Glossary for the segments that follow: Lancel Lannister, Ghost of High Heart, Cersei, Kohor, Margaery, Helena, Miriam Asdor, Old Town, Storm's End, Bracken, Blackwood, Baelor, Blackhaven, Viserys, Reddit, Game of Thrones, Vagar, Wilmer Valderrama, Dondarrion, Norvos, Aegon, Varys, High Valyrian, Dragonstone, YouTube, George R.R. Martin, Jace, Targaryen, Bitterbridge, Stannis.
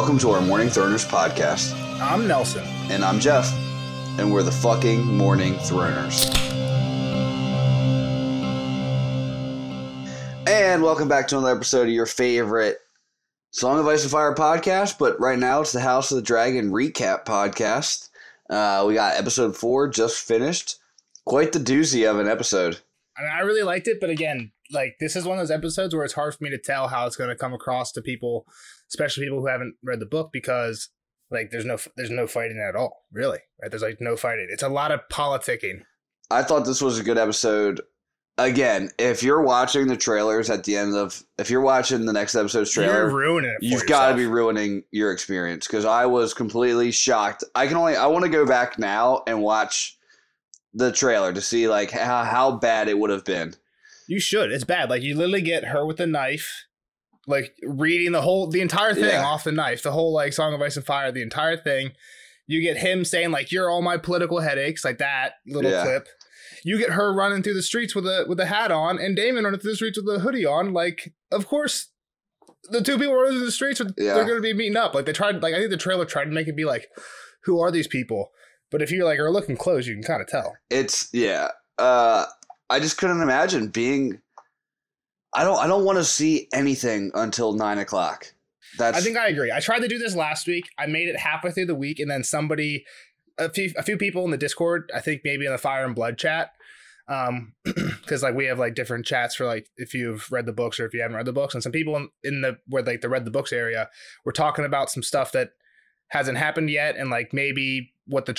Welcome to our Morning Throners podcast. I'm Nelson. And I'm Jeff. And we're the fucking Morning Throners. And welcome back to another episode of your favorite Song of Ice and Fire podcast, but right now it's the House of the Dragon recap podcast. We got episode 4 just finished. Quite the doozy of an episode. I really liked it, but again, like, this is one of those episodes where it's hard for me to tell how it's going to come across to people, especially people who haven't read the book, because like there's no fighting at all, really. Right? There's like no fighting. It's a lot of politicking. I thought this was a good episode. Again, if you're watching the trailers at the end of, if you're watching the next episode's trailer, you're ruining it for yourself. You've got to be ruining your experience, because I was completely shocked. I want to go back now and watch the trailer to see like how bad it would have been. You should. It's bad. Like, you literally get her with a knife, like reading the entire thing off the knife, the whole like Song of Ice and Fire, the entire thing. You get him saying like, "You're all my political headaches," like that little clip. You get her running through the streets with a hat on, and Daemon running through the streets with a hoodie on. Like, of course, the two people running through the streets they're going to be meeting up. Like, they tried. Like, I think the trailer tried to make it be like, "Who are these people?" But if you like are looking close, you can kind of tell. It's I just couldn't imagine being. I don't want to see anything until 9 o'clock. I think I agree. I tried to do this last week. I made it halfway through the week, and then somebody. A few people in the Discord, I think maybe in the Fire and Blood chat, because like we have like different chats for like if you've read the books or if you haven't read the books, and some people in the read the books area were talking about some stuff that hasn't happened yet, and like maybe how the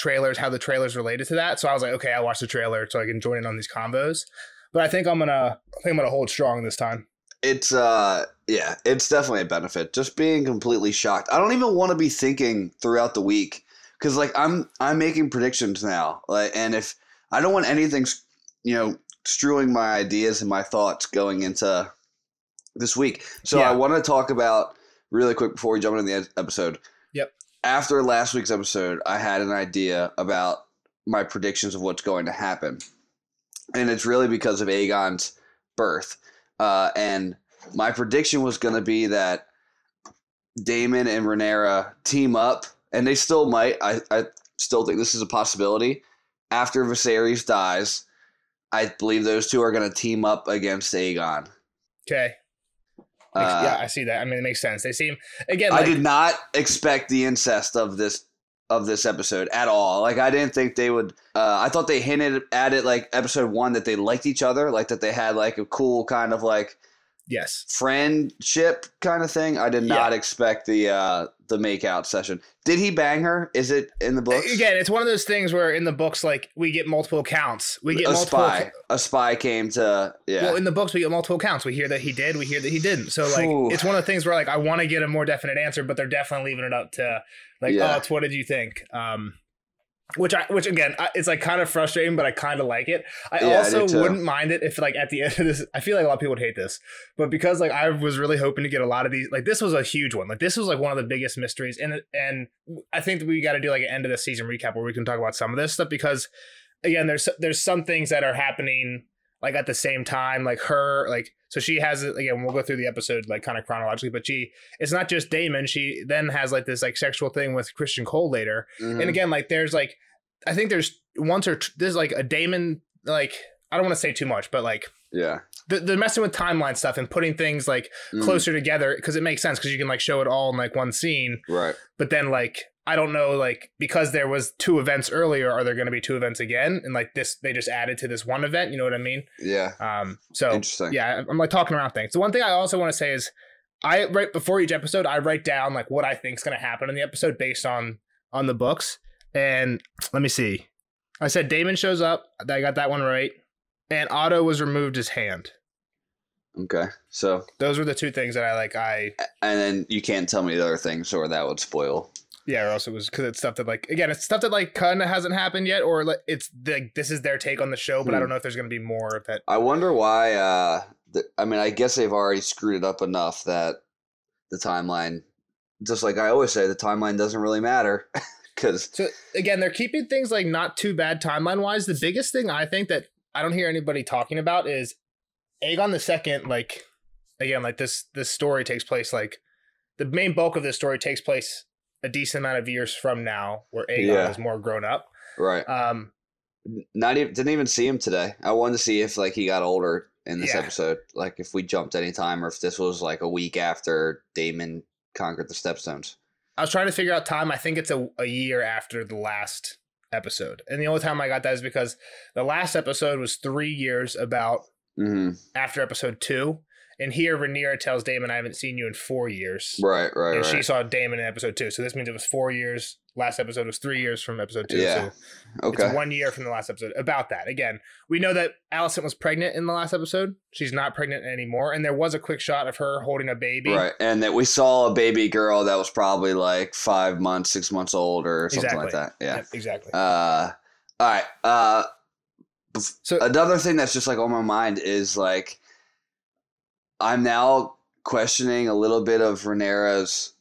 trailers related to that. So I was like, okay, I watched the trailer so I can join in on these combos, but I think I'm gonna hold strong this time. It's it's definitely a benefit just being completely shocked. I don't even want to be thinking throughout the week. Because like I'm making predictions now, like, and if I don't want anything, strewing my ideas and my thoughts going into this week, I want to talk about really quick before we jump into the episode. Yep. After last week's episode, I had an idea about my predictions of what's going to happen, and it's really because of Aegon's birth. And my prediction was going to be that Daemon and Rhaenyra team up. And they still might. I still think this is a possibility. After Viserys dies, I believe those two are going to team up against Aegon. Okay. I see that. I mean, it makes sense. They seem again. I did not expect the incest of this episode at all. Like, I didn't think they would. I thought they hinted at it like episode 1 that they liked each other, like that they had like a cool kind of like. Yes. Friendship kind of thing. I did not expect the makeout session. Did he bang her? Is it in the books? Again, it's one of those things where in the books, like, we get multiple accounts. We get a spy came to. Yeah. Well, in the books, we get multiple accounts. We hear that he did. We hear that he didn't. So like, it's one of the things where like I want to get a more definite answer, but they're definitely leaving it up to like, oh, it's what did you think? Which again, it's like kind of frustrating, but I kind of like it. I also wouldn't mind it if like at the end of this, I feel like a lot of people would hate this, but because like I was really hoping to get a lot of these, like this was a huge one. Like this was like one of the biggest mysteries. And I think that we got to do like an end of the season recap where we can talk about some of this stuff, because again, there's some things that are happening like at the same time, like her, like, so she has, again, we'll go through the episode like kind of chronologically, but it's not just Daemon. She then has like this like sexual thing with Christian Cole later. Mm-hmm. And again, like there's like, I think there's like a Daemon, like, I don't want to say too much, but like, they're messing with timeline stuff and putting things like closer together, because it makes sense, because you can like show it all in like one scene. Right. But then like, I don't know, like, because there was 2 events earlier, are there going to be 2 events again? And like this, they just added to this one event. You know what I mean? Yeah. So interesting. Yeah, I'm like talking around things. The one thing I also want to say is right before each episode, I write down like what I think is going to happen in the episode based on the books. And let me see. I said Daemon shows up. I got that one right. And Otto was removed his hand. Okay, so those were the 2 things that I like. And then you can't tell me the other things, or that would spoil. Yeah, or else it was, because it's stuff that like, again, it's stuff that like kind of hasn't happened yet, or like it's like this is their take on the show, but I don't know if there's going to be more of that. I wonder why. I mean, I guess they've already screwed it up enough that the timeline, just like I always say, the timeline doesn't really matter. Because so again, they're keeping things like not too bad timeline wise. The biggest thing I think that I don't hear anybody talking about is Aegon II. Like, again, like this story takes place like. the main bulk of this story takes place a decent amount of years from now, where Aegon is more grown up. Right. Not even didn't even see him today. I wanted to see if like he got older in this episode, like if we jumped any time or if this was like a week after Daemon conquered the Stepstones. I was trying to figure out time. I think it's a year after the last episode, and the only time I got that is because the last episode was 3 years about after episode 2, and here Rhaenyra tells Daemon, "I haven't seen you in 4 years." Right. And she saw Daemon in episode 2, so this means it was 4 years. Last episode was 3 years from episode 2. Yeah. So okay. It's 1 year from the last episode. About that. Again, we know that Alicent was pregnant in the last episode. She's not pregnant anymore. And there was a quick shot of her holding a baby. Right. And that we saw a baby girl that was probably like 5 months, 6 months old or something like that. Yeah. Yep, exactly. All right. So another thing that's just like on my mind is like, I'm now questioning a little bit of Rhaenyra's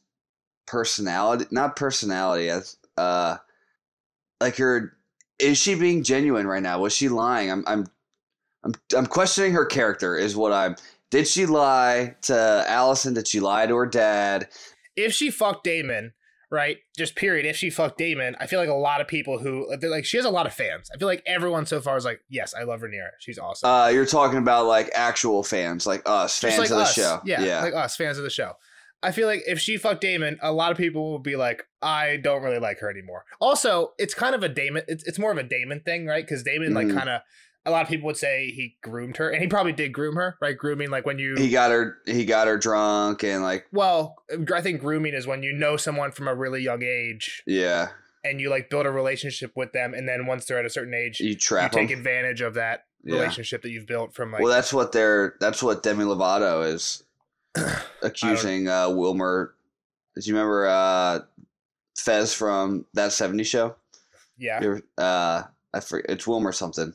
like her, is she being genuine right now? Was she lying? I'm questioning her character is what I'm, did she lie to Alicent? Did she lie to her dad? If she fucked Daemon, right? Just period. If she fucked Daemon, I feel like a lot of people who they're like, she has a lot of fans. I feel like everyone so far is like, yes, I love Rhaenyra. She's awesome. You're talking about like actual fans, like us, fans like of us. The show. Yeah. Like us, fans of the show. I feel like if she fucked Daemon, a lot of people will be like, I don't really like her anymore. Also, it's kind of a Daemon. It's more of a Daemon thing, right? Because Daemon, like, kind of, a lot of people would say he groomed her, and he probably did groom her, right? Grooming, like when you he got her drunk and like. Well, I think grooming is when you know someone from a really young age. Yeah. And you like build a relationship with them, and then once they're at a certain age, you take advantage of that relationship that you've built from like. Well, that's what Demi Lovato is. Accusing Wilmer. Do you remember Fez from That 70s Show? Yeah. I forget, it's Wilmer something.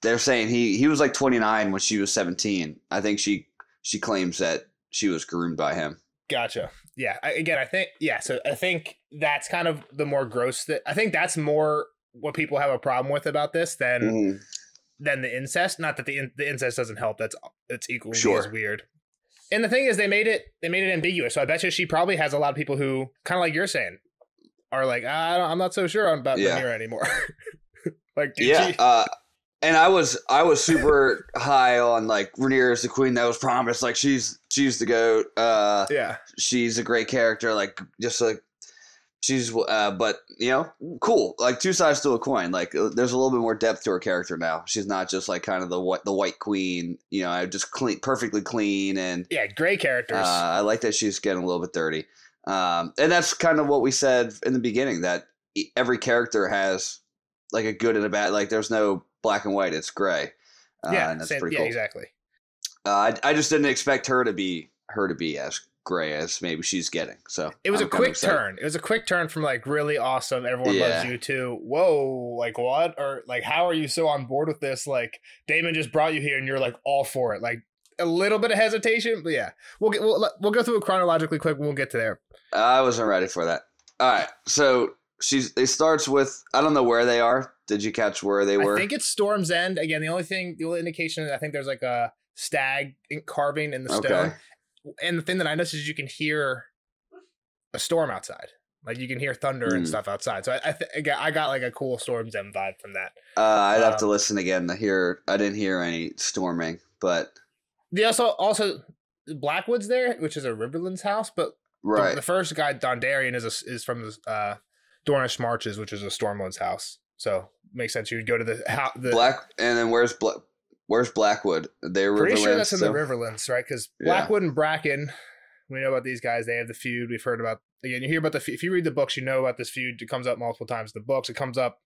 They're saying he was like 29 when she was 17. I think she claims that she was groomed by him. Gotcha. Yeah. So I think that's kind of the more gross that I think that's more what people have a problem with about this than the incest. Not that the incest doesn't help. That's equally as weird. And the thing is, they made it ambiguous. So I bet you she probably has a lot of people who, kind of like you're saying, are like, I'm not so sure about Rhaenyra anymore. Like, and I was super high on like Rhaenyra is the queen that was promised. Like she's the goat. She's a great character. Like just like she's, but you know, cool. Like two sides to a coin. Like there's a little bit more depth to her character now. She's not just like kind of the white queen, you know, just clean, perfectly clean and gray characters. I like that she's getting a little bit dirty. And that's kind of what we said in the beginning, that every character has like a good and a bad. Like there's no black and white. It's gray. And that's pretty cool. Yeah, exactly. I just didn't expect her to be as gray as maybe she's getting, so it was a quick turn from like really awesome, everyone loves you, to whoa, like what, or like how are you so on board with this, like Daemon just brought you here and you're like all for it, like a little bit of hesitation, but we'll go through it chronologically quick and we'll get to there. I wasn't ready for that. All right, so it starts with, I don't know where they are. Did you catch where they were? I think it's Storm's End again. The only indication is I think there's like a stag carving in the stone. And the thing that I noticed is you can hear a storm outside. Like, you can hear thunder and stuff outside. So, I got, like, a cool Storm's End vibe from that. I'd have to listen again to hear. I didn't hear any storming, but... They also Blackwood's there, which is a Riverlands house, but the first guy, Dondarrion, is from Dornish Marches, which is a Stormlands house. So, makes sense. You would go to the house... And then where's Where's Blackwood? They're pretty Riverlands, sure that's in the Riverlands, right? Because Blackwood and Bracken, we know about these guys. They have the feud. We've heard about, again, you hear about if you read the books, you know about this feud. It comes up multiple times in the books. It comes up,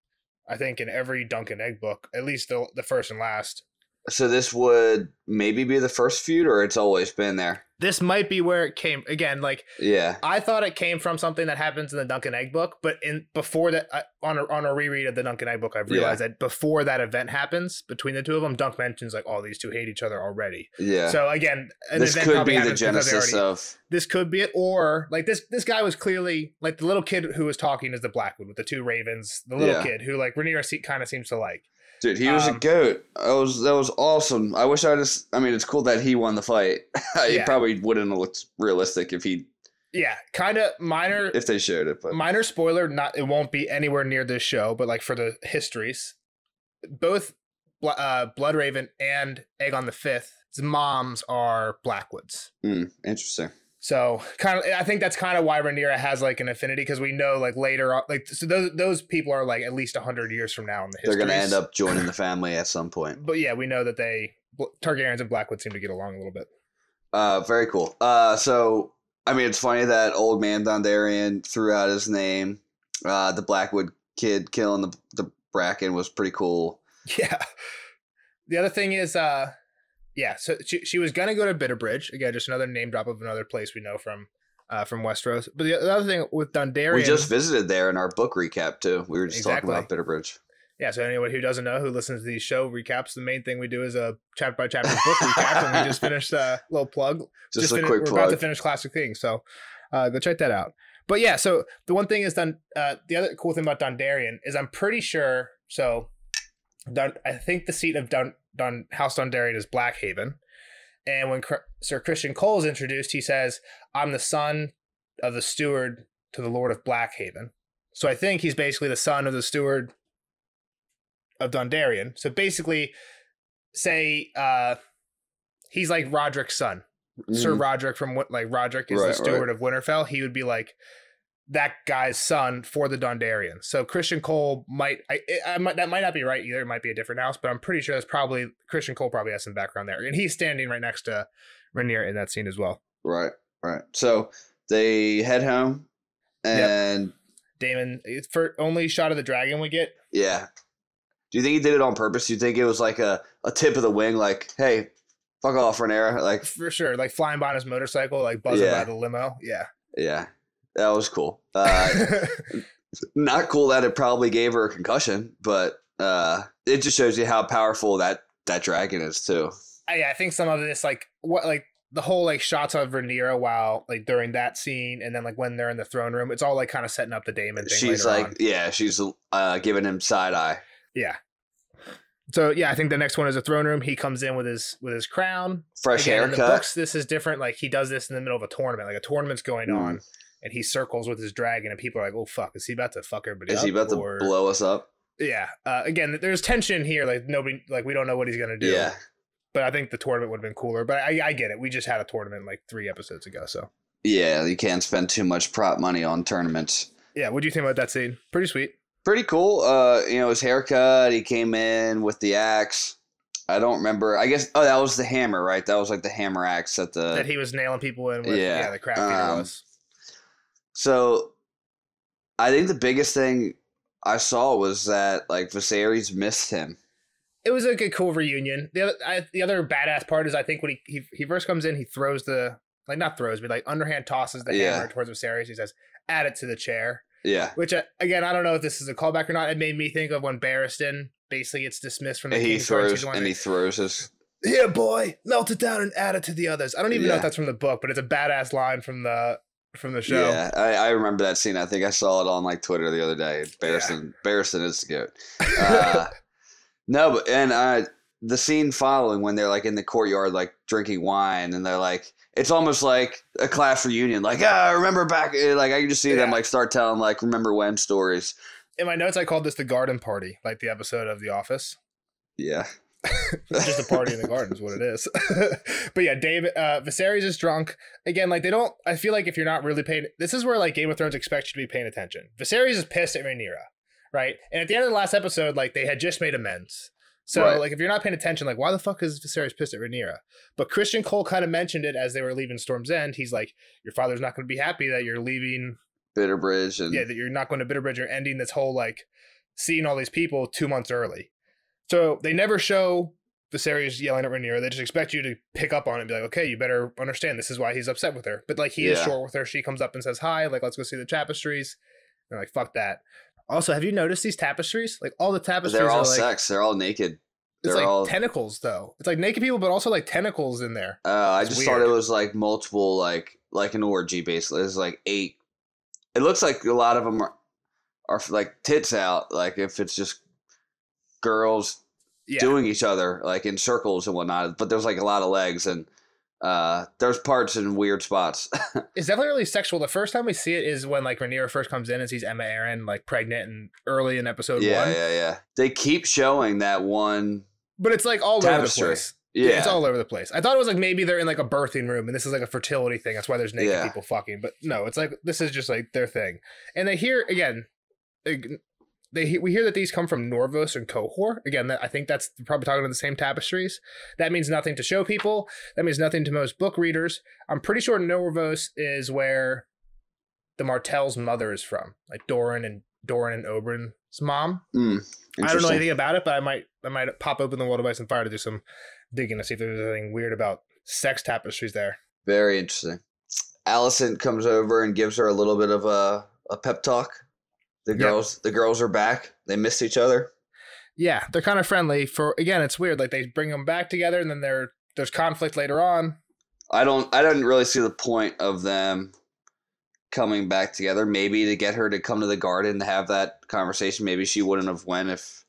I think, in every Dunk and Egg book, at least the first and last. So this would maybe be the first feud, or it's always been there? This might be where it came. Again, like, I thought it came from something that happens in the Dunk and Egg book, but before that, on a reread of the Dunk and Egg book, I've realized that before that event happens between the two of them, Dunk mentions like, oh, these two hate each other already. Yeah. So again, this could be the genesis of. This could be it, or like this guy was clearly like the little kid who was talking is the Blackwood with the two ravens, the little kid who like Rhaenyra kind of seems to like. Dude, he was a goat. That was awesome. I wish I mean, it's cool that he won the fight. It probably wouldn't have looked realistic if he Yeah, kind of minor. If they showed it, but minor spoiler. Not it won't be anywhere near this show, but like for the histories, both Bloodraven and Aegon the Fifth's moms are Blackwoods. Interesting. So kind of, I think that's kind of why Rhaenyra has like an affinity, because we know like later on, like so those people are like at least 100 years from now in the history. They're gonna end up joining the family at some point. But yeah, we know that they Targaryens and Blackwood seem to get along a little bit. Very cool. So. I mean, it's funny that old man Dondarrion threw out his name. The Blackwood kid killing the Bracken was pretty cool. Yeah. The other thing is, yeah, so she was going to go to Bitterbridge. Again, just another name drop of another place we know from Westeros. But the other thing with Dondarrion... We just visited there in our book recap, too. We were just talking about Bitterbridge. Yeah, so anyone who doesn't know, who listens to these show recaps, the main thing we do is a chapter-by-chapter book recap, and we just finished a little plug. Just a quick plug. We're about to finish Classic King, so go check that out. But yeah, so the one thing is, the other cool thing about Dondarrion is I'm pretty sure, so I think the seat of House Dondarrion is Blackhaven, and when Sir Christian Cole is introduced, he says, "I'm the son of the steward to the Lord of Blackhaven." So I think he's basically the son of the steward of Dondarrion. So basically, say he's like Roderick's son. Sir Roderick from Roderick is the steward of Winterfell. He would be like that guy's son for the Dondarrion. So Christian Cole might, that might not be right either. It might be a different house, but I'm pretty sure that's probably Christian Cole probably has some background there. And he's standing right next to Rhaenyra in that scene as well. Right. So they head home and Daemon, it's for only shot of the dragon we get. Yeah. Do you think he did it on purpose? Do you think it was like a tip of the wing, like, "Hey, fuck off, Rhaenyra"? Like, for sure, like flying by on his motorcycle, like buzzing by the limo. Yeah, that was cool. Not cool that it probably gave her a concussion, but it just shows you how powerful that dragon is too. Yeah, I think some of this, the whole shots of Rhaenyra while during that scene, and then when they're in the throne room, it's all kind of setting up the Daemon thing. She's later on. Yeah, she's giving him side eye. Yeah. So yeah, I think the next one is a throne room. He comes in with his crown, fresh haircut. In the books, this is different. Like he does this in the middle of a tournament, like a tournament's going on, and he circles with his dragon, and people are like, "Oh fuck, is he about to fuck everybody? Is he about to blow us up?" Yeah. Again, there's tension here. Nobody, we don't know what he's gonna do. Yeah. But I think the tournament would have been cooler. But I get it. We just had a tournament 3 episodes ago, so. Yeah, you can't spend too much prop money on tournaments. Yeah. What do you think about that scene? Pretty sweet. Pretty cool. His haircut, he came in with the axe. I don't remember. I guess, that was the hammer, right? That was the hammer axe that he was nailing people in with. Yeah, the crap beater was. So I think the biggest thing I saw was that Viserys missed him. It was a good, cool reunion. The other badass part is I think when he first comes in, he throws underhand tosses the hammer towards Viserys. He says, "Add it to the chair." Yeah. Which, again, I don't know if this is a callback or not. It made me think of when Barristan basically gets dismissed from the King's Bench. And he throws his... "Here, boy, melt it down and add it to the others." I don't even know if that's from the book, but it's a badass line from the show. Yeah, I remember that scene. I think I saw it on Twitter the other day. Barristan is the goat. No, but the scene following when they're in the courtyard drinking wine and they're it's almost like a class reunion. Remember back. I can just see them start telling remember when stories. In my notes, I called this the garden party, like the episode of The Office. Yeah, it's just a party in the garden is what it is. But yeah, Viserys is drunk again. They don't. I feel if you're not really paying, this is where Game of Thrones expects you to be paying attention. Viserys is pissed at Rhaenyra, right? And at the end of the last episode, they had just made amends. So, if you're not paying attention, why the fuck is Viserys pissed at Rhaenyra? But Christian Cole kind of mentioned it as they were leaving Storm's End. He's like, your father's not going to be happy that you're leaving Bitterbridge. And... yeah, that you're not going to Bitterbridge. You're ending this whole, seeing all these people 2 months early. So, they never show Viserys yelling at Rhaenyra. They just expect you to pick up on it and be like, okay, you better understand. This is why he's upset with her. But, he is short with her. She comes up and says, hi, let's go see the tapestries. And they're like, fuck that. Also, have you noticed these tapestries? All the tapestries are sex. They're all naked. It's all tentacles, though. It's naked people, but also tentacles in there. I just thought it was multiple, like an orgy, basically. It's 8. It looks like a lot of them are tits out. If it's just girls doing each other, in circles and whatnot. But there's a lot of legs and There's parts in weird spots. It's definitely really sexual. The first time we see it is when, like, Rhaenyra first comes in and sees Aemma Arryn, like, pregnant and early in episode one. Yeah. They keep showing that one. But it's, like, all tapestry. Over the place. Yeah. It's all over the place. I thought it was, like, maybe they're in, like, a birthing room and this is, like, a fertility thing. That's why there's naked people fucking. But no, it's, like, this is just, like, their thing. And they hear, again, we hear that these come from Norvos and Kohor. Again, I think that's probably talking about the same tapestries. That means nothing to show people. That means nothing to most book readers. I'm pretty sure Norvos is where the Martells' mother is from, like Doran and Oberyn's mom. I don't know anything about it, but I might pop open the World of Ice and Fire to do some digging to see if there's anything weird about sex tapestries there. Very interesting. Alicent comes over and gives her a little bit of a pep talk. The girls are back. They missed each other. Yeah, they're kind of friendly. Again, it's weird. Like, they bring them back together, and then there's conflict later on. I didn't really see the point of them coming back together. Maybe to get her to come to the garden to have that conversation. Maybe she wouldn't have went if.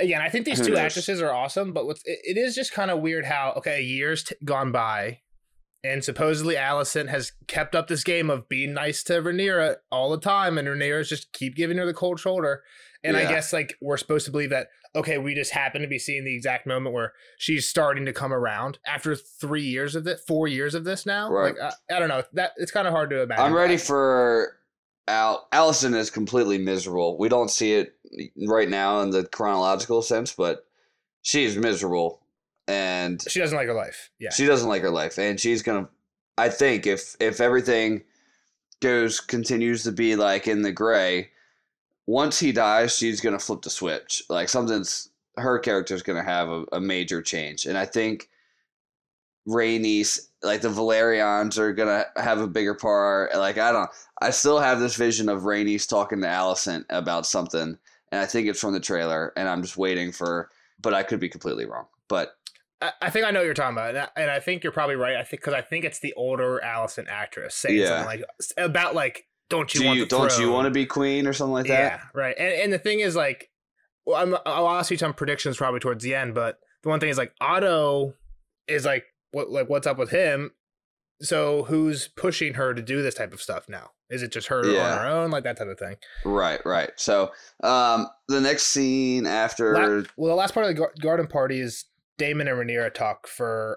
Again, I think these two actresses are awesome, but it is just kind of weird how years gone by. And supposedly Alicent has kept up this game of being nice to Rhaenyra all the time. And Rhaenyra's just keep giving her the cold shoulder. And I guess, like, we're supposed to believe that, okay, we just happen to be seeing the exact moment where she's starting to come around after 3 years of it, 4 years of this now. Right. Like, I don't know. It's kind of hard to imagine. I'm ready for Alicent is completely miserable. We don't see it right now in the chronological sense, but she's miserable. And she doesn't like her life. Yeah. She doesn't like her life. And she's gonna, I think, if everything continues to be like in the gray, once he dies, she's gonna flip the switch. Like, her character's gonna have a major change. And I think Rhaenys, like the Valerians, are gonna have a bigger part. Like, I still have this vision of Rhaenys talking to Alicent about something, and I think it's from the trailer, and I'm just waiting for, but I could be completely wrong. But I think I know what you're talking about, and I think you're probably right. I think because I think it's the older Alicent actress saying something like about, like, don't you want to be queen or something like that? Yeah, right. And the thing is, like, well, I'll ask you some predictions probably towards the end, but the one thing is, like, Otto is like what's up with him? So who's pushing her to do this type of stuff now? Is it just her on her own, like that type of thing? Right. So the next scene after the last part of the garden party is. Daemon and Rhaenyra talk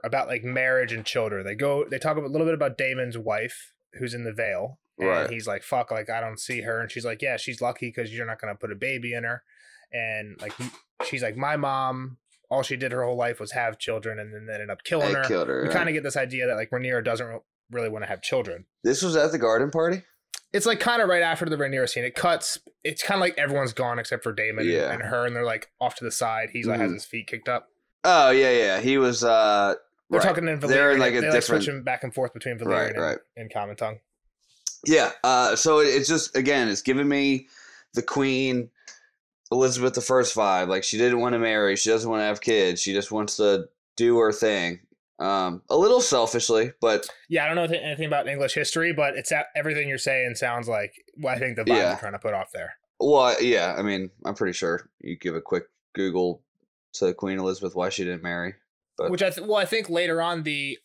about like marriage and children. They talk a little bit about Daemon's wife who's in the Vale, and he's like, "Fuck, like I don't see her," and she's like, "Yeah, she's lucky because you're not gonna put a baby in her," and like she's like, "My mom, all she did her whole life was have children, and then they ended up killing her." We kind of get this idea that like Rhaenyra doesn't really want to have children. This was at the garden party. It's like kind of right after the Rhaenyra scene. It cuts. It's kind of like everyone's gone except for Daemon and her, and they're like off to the side. He's like has his feet kicked up. Oh yeah. He was. They're talking in Valyrian. They're like a different switching back and forth between Valyrian and Common Tongue. Yeah. So it's just again, it's giving me the Queen Elizabeth I vibe. Like she didn't want to marry. She doesn't want to have kids. She just wants to do her thing. A little selfishly, but yeah, I don't know anything about English history, but it's everything you're saying sounds like. Well, I think the vibe you're trying to put off there. Well, yeah. I mean, I'm pretty sure you give a quick Google. To Queen Elizabeth, why she didn't marry, but I think later on the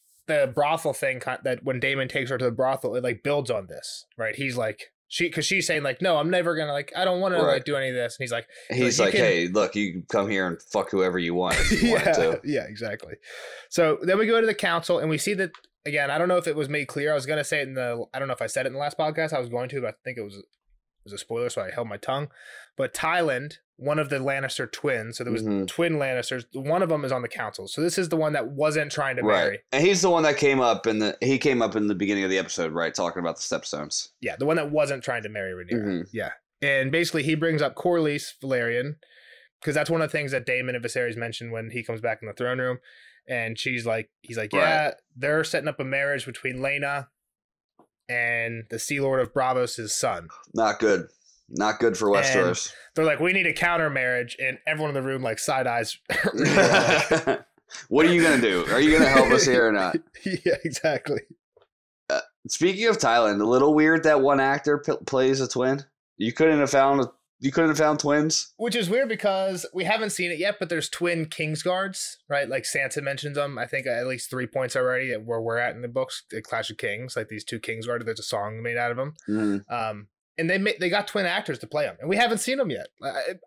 brothel thing that when Daemon takes her to the brothel, it like builds on this, right? He's like because she's saying like, no, I'm never gonna like, I don't want to like do any of this, and he's like, hey, look, you can come here and fuck whoever you want if you wanted to. Yeah, exactly. So then we go to the council and we see that again. I don't know if it was made clear. I was gonna say it in the, I don't know if I said it in the last podcast. I was going to, but I think it was a spoiler, so I held my tongue. But Tyland, one of the Lannister twins, so there was twin Lannisters. One of them is on the council, so this is the one that wasn't trying to marry, and he's the one that came up in the beginning of the episode, right? Talking about the stepstones. Yeah, the one that wasn't trying to marry Rhaenyra. Yeah, and basically he brings up Corlys Velaryon because that's one of the things that Daemon and Viserys mentioned when he comes back in the throne room, and he's like, yeah, they're setting up a marriage between Laena and the Sea Lord of Braavos' son. Not good for Westeros. And they're like, we need a counter marriage, and everyone in the room like side eyes. What are you gonna do? Are you gonna help us here or not? Yeah, exactly. Speaking of Thailand, a little weird that one actor plays a twin. You couldn't have found You couldn't have found twins? Which is weird because we haven't seen it yet, but there's twin Kingsguards, right? Like Sansa mentions them, I think at least 3 points already at where we're at in the books, the Clash of Kings, like these two Kingsguards, there's a song made out of them. Mm. And they got twin actors to play them, and we haven't seen them yet.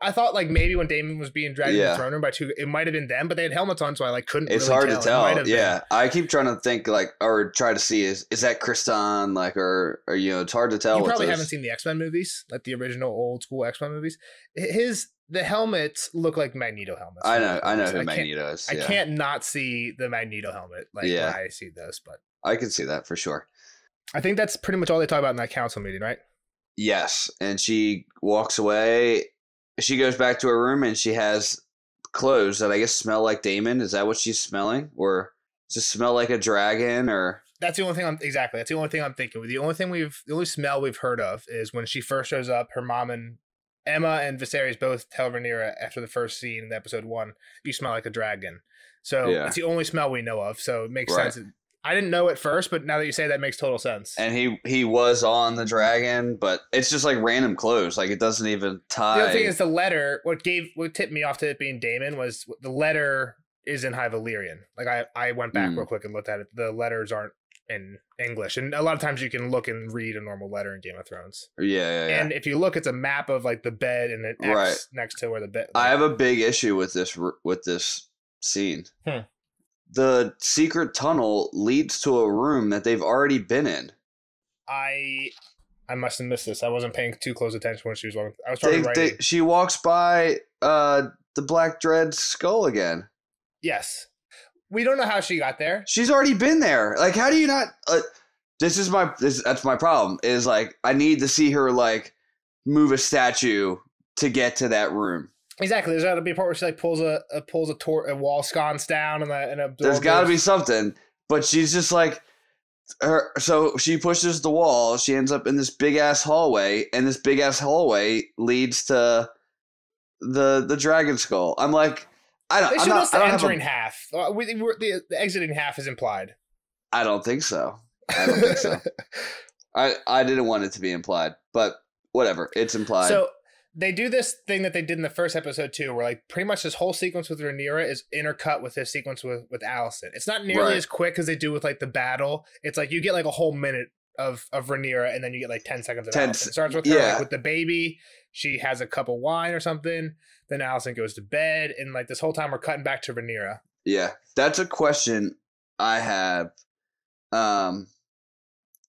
I thought like maybe when Daemon was being dragged in the throne room by two, it might have been them, but they had helmets on, so I like couldn't. It's really hard to tell. Yeah, I keep trying to think like or try to see is that Kriston like or you know it's hard to tell. You probably haven't seen the X-Men movies, like the original old school X-Men movies. The helmets look like Magneto helmets. I know who Magneto is. Yeah. I can't not see the Magneto helmet. Like when I see this, but I can see that for sure. I think that's pretty much all they talk about in that council meeting, right? Yes, and she walks away. She goes back to her room, and she has clothes that I guess smell like Daemon. Is that what she's smelling, or just smell like a dragon? Or that's the only thing. That's the only thing I'm thinking. The only smell we've heard of is when she first shows up. Her mom and Aemma and Viserys both tell Rhaenyra after the first scene in episode 1, "You smell like a dragon." So it's the only smell we know of. So it makes sense. I didn't know at first, but now that you say that, makes total sense. And he was on the dragon, but it's just like random clothes. Like it doesn't even tie. The other thing is the letter. What tipped me off to it being Daemon was the letter is in High Valyrian. Like I went back real quick and looked at it. The letters aren't in English, and a lot of times you can look and read a normal letter in Game of Thrones. Yeah. And if you look, it's a map of like the bed and an X next to where the bed. I have a big issue with this scene. The secret tunnel leads to a room that they've already been in. I must have missed this. I wasn't paying too close attention when she was walking. I was trying to write. She walks by the Black Dread's skull again. Yes. We don't know how she got there. She's already been there. Like, how do you not? That's my problem. Is like I need to see her like move a statue to get to that room. Exactly. There's got to be a part where she like pulls a wall sconce down and there's got to be something, but she's just like her. So she pushes the wall. She ends up in this big ass hallway, and this big ass hallway leads to the dragon skull. I'm like, the exiting half is implied. I don't think so. I didn't want it to be implied, but whatever. It's implied. So they do this thing that they did in the first episode too, where like pretty much this whole sequence with Rhaenyra is intercut with this sequence with Alicent. It's not nearly as quick as they do with like the battle. It's like you get like a whole minute of Rhaenyra, and then you get like 10 seconds of Alicent. It starts with her like, with the baby. She has a cup of wine or something. Then Alicent goes to bed, and like this whole time we're cutting back to Rhaenyra. Yeah, that's a question I have.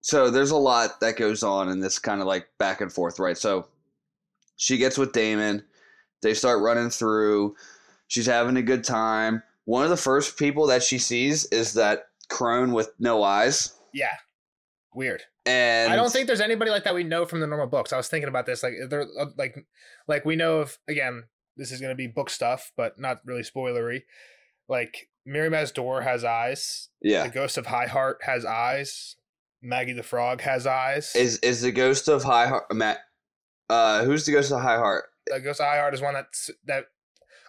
So there's a lot that goes on in this kind of like back and forth, right? So she gets with Daemon. They start running through. She's having a good time. One of the first people that she sees is that crone with no eyes. Yeah. Weird. And I don't think there's anybody like that we know from the normal books. I was thinking about this. Like, they're like we know of, again, this is going to be book stuff, but not really spoilery. Like, Miriam Asdor has eyes. Yeah. The Ghost of High Heart has eyes. Maggie the Frog has eyes. Is the Ghost of High Heart... who's the Ghost of High Heart? The Ghost of High Heart is one that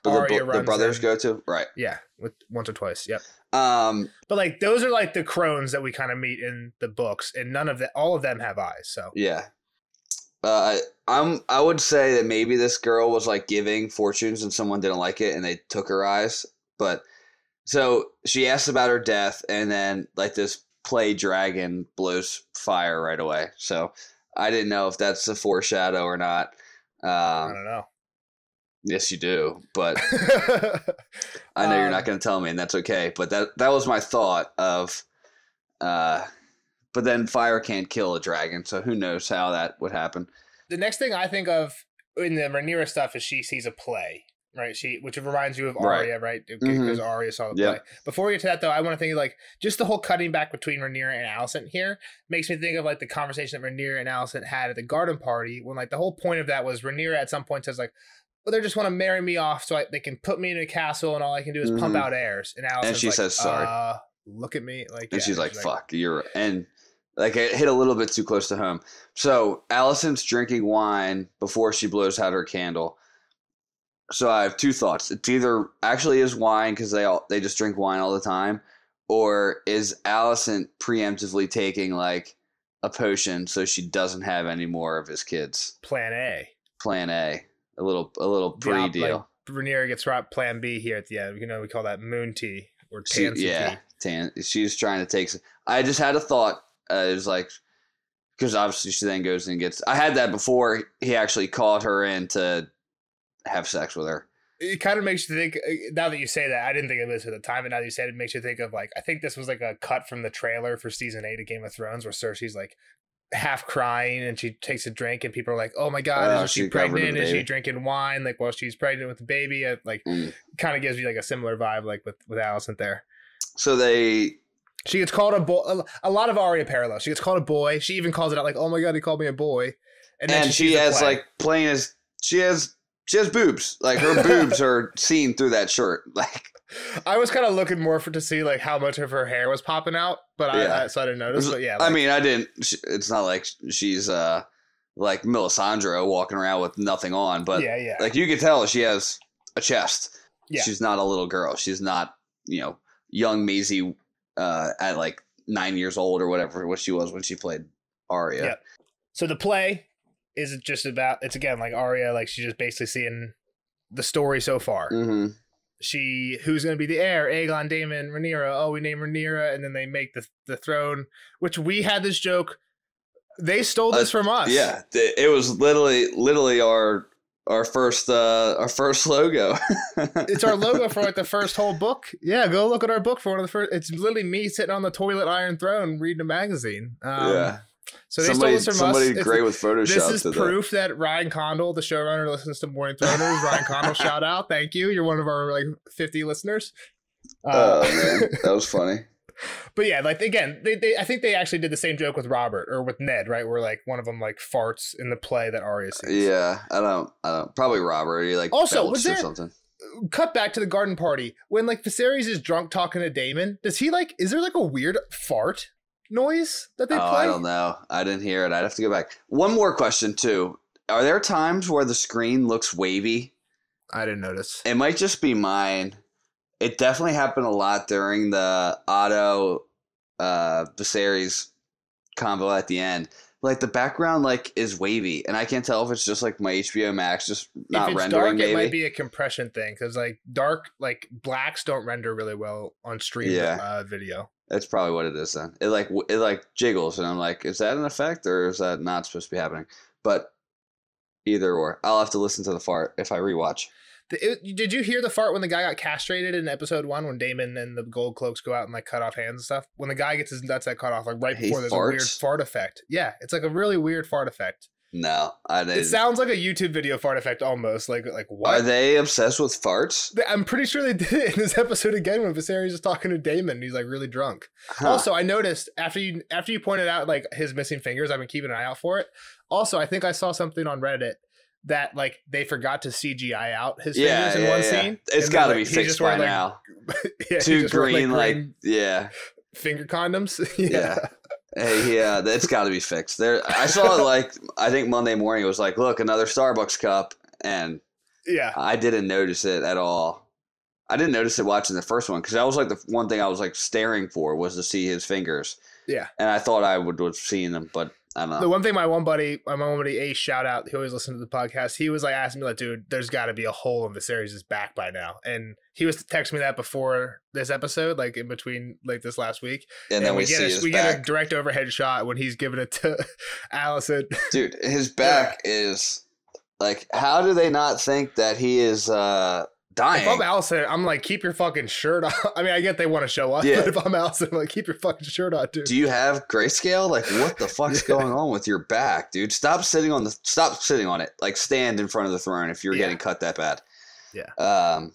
Arya runs. The brothers go to, right? Yeah, with once or twice. Yep. But like those are like the crones that we kind of meet in the books, and all of them have eyes. So yeah, I would say that maybe this girl was like giving fortunes, and someone didn't like it, and they took her eyes. But so she asks about her death, and then like this play dragon blows fire right away. So I didn't know if that's a foreshadow or not. I don't know. Yes, you do, but I know you're not going to tell me, and that's okay. But that was my thought of. But then fire can't kill a dragon, so who knows how that would happen. The next thing I think of in the Rhaenyra stuff is she sees a play, right? Which reminds you of Arya, right? Because Arya saw the play. Before we get to that, though, I want to think of, like, just the whole cutting back between Rhaenyra and Alicent here makes me think of like the conversation that Rhaenyra and Alicent had at the garden party, when like the whole point of that was Rhaenyra at some point says like, well, they just want to marry me off so they can put me in a castle and all I can do is pump out heirs. And Alicent's and she says, sorry, look at me. Like, and she's like, fuck, you're and like it hit a little bit too close to home. So Alicent's drinking wine before she blows out her candle. So I have two thoughts. It's either actually is wine because they just drink wine all the time, or is Alicent preemptively taking like a potion so she doesn't have any more of his kids? Plan A. Plan A little pre-deal. Like, Rhaenyra gets robbed. Plan B here at the end. You know, we call that moon tea or Tansy tea. She's trying to take. I just had a thought. It was like, because obviously she then goes and gets. I had that before he actually called her in to have sex with her. It kind of makes you think, now that you say that, I didn't think of this at the time, but now that you said it, it makes you think of, like, I think this was like a cut from the trailer for season 8 of Game of Thrones where Cersei's like half crying and she takes a drink and people are like, oh my God, isn't she pregnant? Is she drinking wine? Like, while she's pregnant with the baby? It, like, kind of gives you like a similar vibe, like with Alicent there. So they... She gets called a boy. A lot of Arya parallels. She gets called a boy. She even calls it out like, oh my God, he called me a boy. And then she has like, plain as... She has boobs. Like, her boobs are seen through that shirt. Like, I was kind of looking more for to see like how much of her hair was popping out, but so I didn't notice. But yeah, like, I mean, I didn't. It's not like she's like Melisandre walking around with nothing on, but yeah, like you can tell she has a chest. Yeah. She's not a little girl. She's not, you know, young Maisie at like 9 years old or whatever what she was when she played Arya. Yep. So the play. Is it just about, it's again like Arya, like she's just basically seeing the story so far. Mm-hmm. Who's going to be the heir? Aegon, Daemon, Rhaenyra. Oh, we name Rhaenyra, and then they make the throne, which we had this joke. They stole this from us. Yeah, it was literally our first logo. It's our logo for like the first whole book. Yeah, go look at our book for one of the first. It's literally me sitting on the toilet Iron Throne reading a magazine. Yeah. So they stole this from us. Somebody great with Photoshop. This is proof that Ryan Condal, the showrunner, listens to Morning Throners. Ryan Condal, shout out. Thank you. You're one of our like 50 listeners. Man, that was funny. But yeah, like again, I think they actually did the same joke with Robert or with Ned, right? Where like one of them like farts in the play that Arya sees. Yeah, I don't probably Robert. He like also was there, or something. Cut back to the garden party when like Viserys is drunk talking to Daemon. Does he like? Is there like a weird fart noise that they play? I don't know. I didn't hear it. I'd have to go back. One more question too. Are there times where the screen looks wavy? I didn't notice. It might just be mine. It definitely happened a lot during the Otto Viserys combo at the end. Like the background like is wavy and I can't tell if it's just like my HBO Max just not rendering. If it's dark, maybe. It might be a compression thing because like dark, like blacks don't render really well on stream video. That's probably what it is then. It like jiggles and I'm like, is that an effect or is that not supposed to be happening? But either or. I'll have to listen to the fart if I rewatch. Did you hear the fart when the guy got castrated in episode 1 when Daemon and the gold cloaks go out and like cut off hands and stuff? When the guy gets his nuts cut off, like right before, there's a weird fart effect. Yeah, it's like a really weird fart effect. No, I didn't. It sounds like a YouTube video fart effect almost. Like what? Are they obsessed with farts? I'm pretty sure they did it in this episode again when Viserys is talking to Daemon and he's like really drunk. Huh. Also, I noticed after you pointed out like his missing fingers, I've been keeping an eye out for it. Also, I think I saw something on Reddit that like they forgot to CGI out his fingers in one scene. It's got to be fixed by now. Two green like finger condoms. Hey, yeah, that's got to be fixed. There, I saw it like I think Monday morning. It was like, look, another Starbucks cup, and I didn't notice it at all. I didn't notice it watching the first one because that was like the one thing I was like staring for was to see his fingers. Yeah, and I thought I would have seen them, but I don't know. The one thing my one buddy Ace, shout out, he always listened to the podcast. He was like asking me like, dude, there's got to be a hole in the series' back by now, and he was texting me that before this episode, like in between, like this last week. And then we get a direct overhead shot when he's giving it to Alicent. Dude, his back is like, how do they not think that he is dying? If I'm Alicent, I'm like, keep your fucking shirt on. I mean, I get they want to show up, but if I'm Alicent, I'm like, keep your fucking shirt on, dude. Do you have grayscale? Like, what the fuck's going on with your back, dude? Stop sitting on it. Like, stand in front of the throne if you're getting cut that bad. Yeah.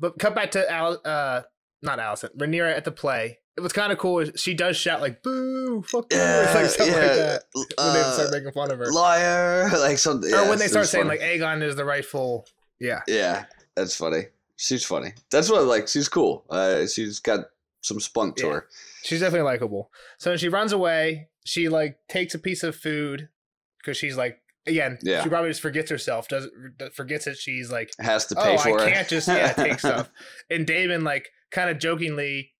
But cut back to Rhaenyra at the play. It was kind of cool. She does shout like "boo, fuck you," like something like that when they start making fun of her. Liar, like something. Or when they start saying funny. Like Aegon is the rightful. Yeah. Yeah, that's funny. She's funny. That's what I like. She's cool. She's got some spunk to her. She's definitely likable. So when she runs away, she like takes a piece of food because she's like. Again, she probably just forgets herself. Forgets that she's like has to pay for it. I can't just take stuff. And Daemon like kind of jokingly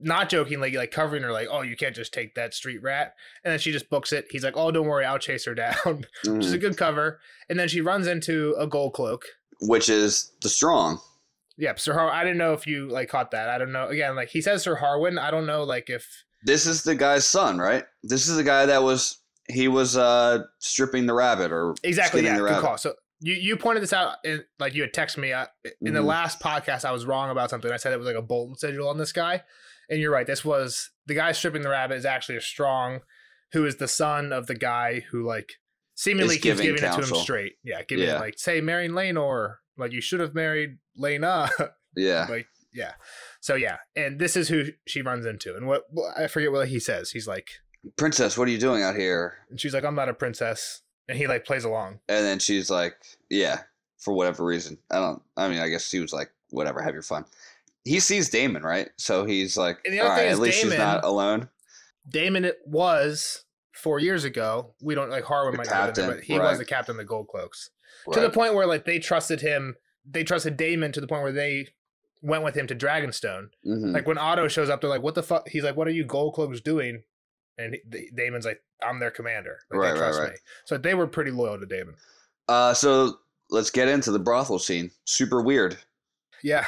not jokingly, like covering her, like, oh, you can't just take that street rat. And then she just books it. He's like, oh, don't worry, I'll chase her down. Which is a good cover. And then she runs into a gold cloak, which is the Strong. Yep. Sir Harwin. I didn't know if you like caught that. I don't know. Again, like he says Sir Harwin. I don't know, like if this is the guy's son, right? This is the guy that was, he was stripping the rabbit or exactly. Yeah, good call. So you pointed this out in, like you had texted me in the last podcast. I was wrong about something. I said it was like a Bolton sigil on this guy. And you're right. This was the guy stripping the rabbit is actually a Strong, who is the son of the guy who like seemingly keeps giving it to him straight. Yeah. Giving it like, say, marrying Laenor. Like, you should have married Laena. Yeah. Like, yeah. So, yeah. And this is who she runs into. And what I forget what he says. He's like, princess, what are you doing out here? And she's like, I'm not a princess. And he like plays along. And then she's like, yeah, for whatever reason. I guess he was like, whatever, have your fun. He sees Daemon, right? So he's like, and the other thing is, at least Daemon, she's not alone. Daemon it was 4 years ago. We don't like Harwin might have been, but he was the captain of the Gold Cloaks. Right. To the point where like they trusted him, they trusted Daemon to the point where they went with him to Dragonstone. Like when Otto shows up, they're like, what the fuck? He's like, what are you Gold Cloaks doing? And Daemon's like, I'm their commander. Like, right, they trust me. So they were pretty loyal to Daemon. So let's get into the brothel scene. Super weird. Yeah.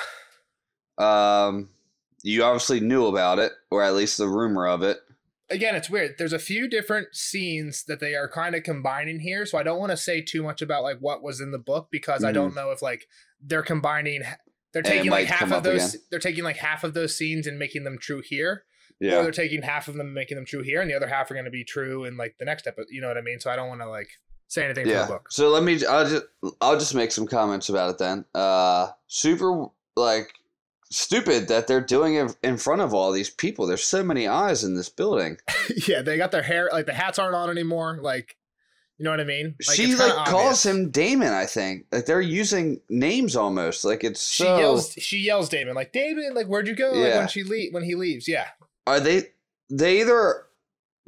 You obviously knew about it, or at least the rumor of it. Again, it's weird. There's a few different scenes that they are kind of combining here. So I don't want to say too much about like what was in the book, because I don't know if like they're combining, they're taking like half of those, they're taking like half of those scenes and making them true here. Yeah. Or they're taking half of them and making them true here, and the other half are going to be true in like the next episode. You know what I mean? So I don't want to like say anything from the book. So let me, I'll just make some comments about it then. Super like stupid that they're doing it in front of all these people. There's so many eyes in this building. Yeah, they got their hair, like the hats aren't on anymore. Like, you know what I mean? Like, she like calls him Daemon, I think. Like they're using names almost. Like it's so... She yells Daemon, like, Daemon, like where'd you go? Yeah. Like when he leaves, yeah. Are they either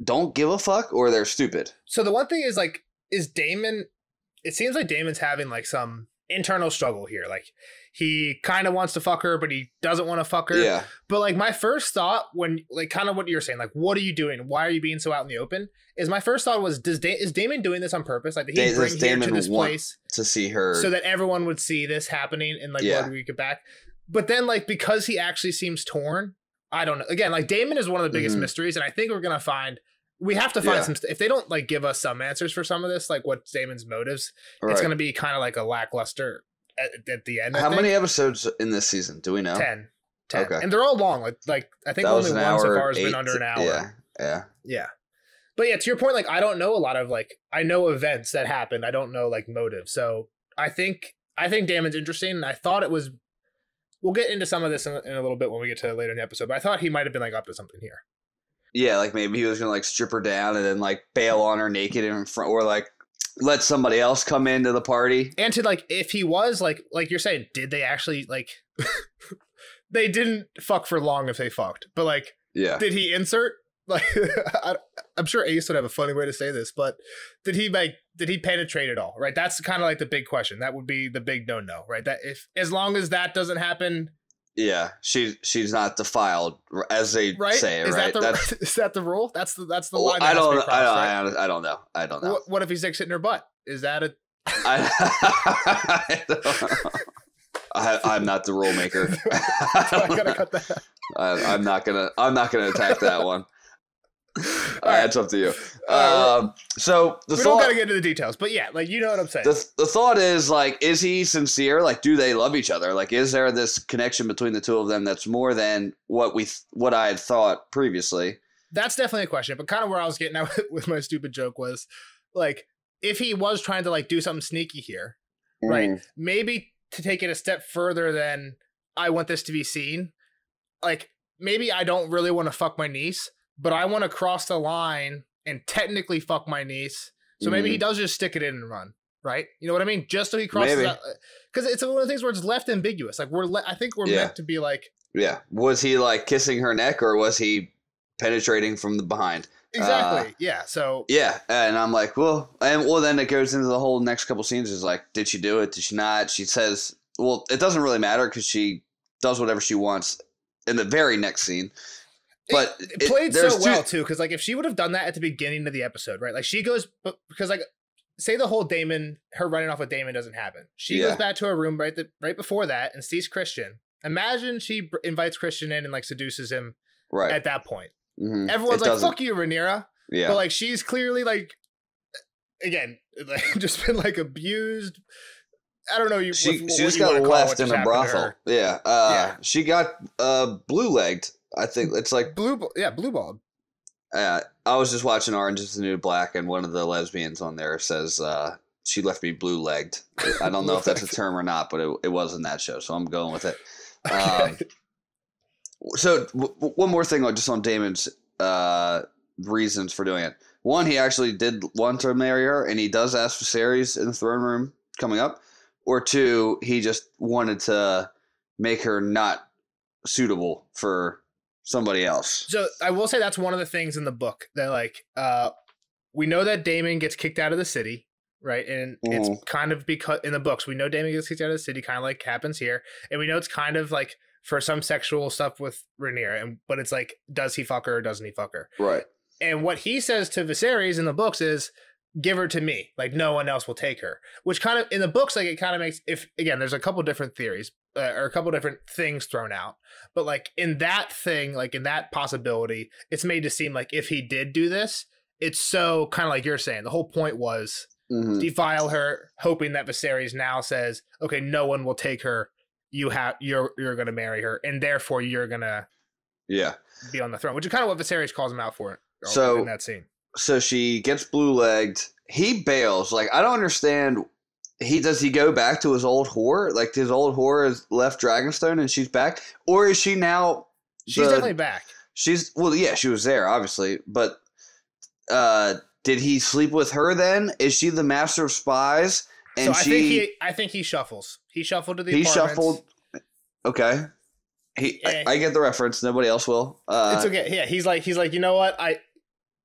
don't give a fuck or they're stupid. So the one thing is like, is Daemon, it seems like Daemon's having like some internal struggle here. Like he kind of wants to fuck her, but he doesn't want to fuck her. Yeah. But like my first thought when like kind of what you're saying, like, what are you doing? Why are you being so out in the open? Is my first thought was, is Daemon doing this on purpose? Like, did he bring Daemon to this place to see her so that everyone would see this happening and like, why do we get back? But then like, because he actually seems torn, I don't know. Again, like Daemon is one of the biggest mysteries. And I think we're going to find, we have to find some, if they don't like give us some answers for some of this, like what's Daemon's motives, it's going to be kind of like a lackluster at the end. How many episodes in this season do we know? 10. Okay. And they're all long. Like I think only one so far has been under an hour. Yeah. But yeah, to your point, like I don't know a lot of like, I know events that happened. I don't know like motives. So I think Daemon's interesting. And I thought it was, we'll get into some of this in a little bit when we get to later in the episode, but I thought he might've been like up to something here. Yeah, like maybe he was going to like strip her down and then like bail on her naked in front, or like let somebody else come into the party. And to like, if he was like you're saying, did they actually like, they didn't fuck for long if they fucked, but like, did he insert? Like, I'm sure Ace would have a funny way to say this, but did he penetrate at all? Right. That's kind of like the big question. That would be the big no, right? That if, as long as that doesn't happen. Yeah, she's not defiled, as they say. Is right? Is that the rule? That's the line. Well, I don't know. What if he's like sitting her butt? Is that a? I don't know. I'm not the rule maker. I'm not gonna attack that one. All right, it's up to you. So we don't gotta get into the details, but yeah, like you know what I'm saying. The thought is like, is he sincere? Like, do they love each other? Like, is there this connection between the two of them that's more than what I had thought previously? That's definitely a question. But kind of where I was getting at with my stupid joke was, like, if he was trying to like do something sneaky here, right? Maybe to take it a step further than I want this to be seen. Like, maybe I don't really want to fuck my niece, but I want to cross the line and technically fuck my niece. So maybe he does just stick it in and run, right? You know what I mean? Just so he crosses out. Because it's one of the things where it's left ambiguous. Like I think we're meant to be like... Yeah. Was he like kissing her neck, or was he penetrating from the behind? Exactly. Yeah. So... Yeah. And I'm like, well, then it goes into the whole next couple scenes is like, did she do it? Did she not? She says, well, it doesn't really matter because she does whatever she wants in the very next scene. But it played so well too, because like if she would have done that at the beginning of the episode, right? Like she goes, because like say the whole Daemon, her running off with Daemon doesn't happen. She goes back to her room right before that and sees Christian. Imagine she invites Christian in and like seduces him right at that point. Mm-hmm. Everyone's like, "Fuck you, Rhaenyra." Yeah, but like she's clearly like, again, like, just been like abused. I don't know. She just got left in a brothel. Yeah. She got blue-legged. I think it's like blue-balled. I was just watching Orange is the New Black, and one of the lesbians on there says she left me blue-legged. I don't know if that's a term or not, but it was in that show, so I'm going with it. Okay. So one more thing just on Daemon's reasons for doing it. One, he actually did want to marry her, and he does ask Viserys in the throne room coming up. Or two, he just wanted to make her not suitable for somebody else. So I will say that's one of the things in the book that, like, we know that Daemon gets kicked out of the city, right? And it's kind of because in the books, we know Daemon gets kicked out of the city, kind of like happens here. And we know it's kind of like for some sexual stuff with Rhaenyra. But it's like, does he fuck her or doesn't he fuck her? Right. And what he says to Viserys in the books is, give her to me, like no one else will take her, which kind of in the books, like it kind of makes, if again, there's a couple different theories or a couple different things thrown out, but like in that thing, like in that possibility, it's made to seem like if he did do this, it's so kind of like you're saying, the whole point was defile her, hoping that Viserys now says, okay, no one will take her. You're going to marry her, and therefore you're going to be on the throne, which is kind of what Viserys calls him out for in that scene. So she gets blue-legged. He bails. Like, I don't understand. Does he go back to his old whore? Like, his old whore has left Dragonstone and she's back? Or is she now... She's definitely back. Well, yeah, she was there, obviously. But did he sleep with her then? Is she the master of spies? And so I think he shuffles. He shuffled to the apartments. Okay. I get the reference. Nobody else will. It's okay. Yeah, he's like, you know what?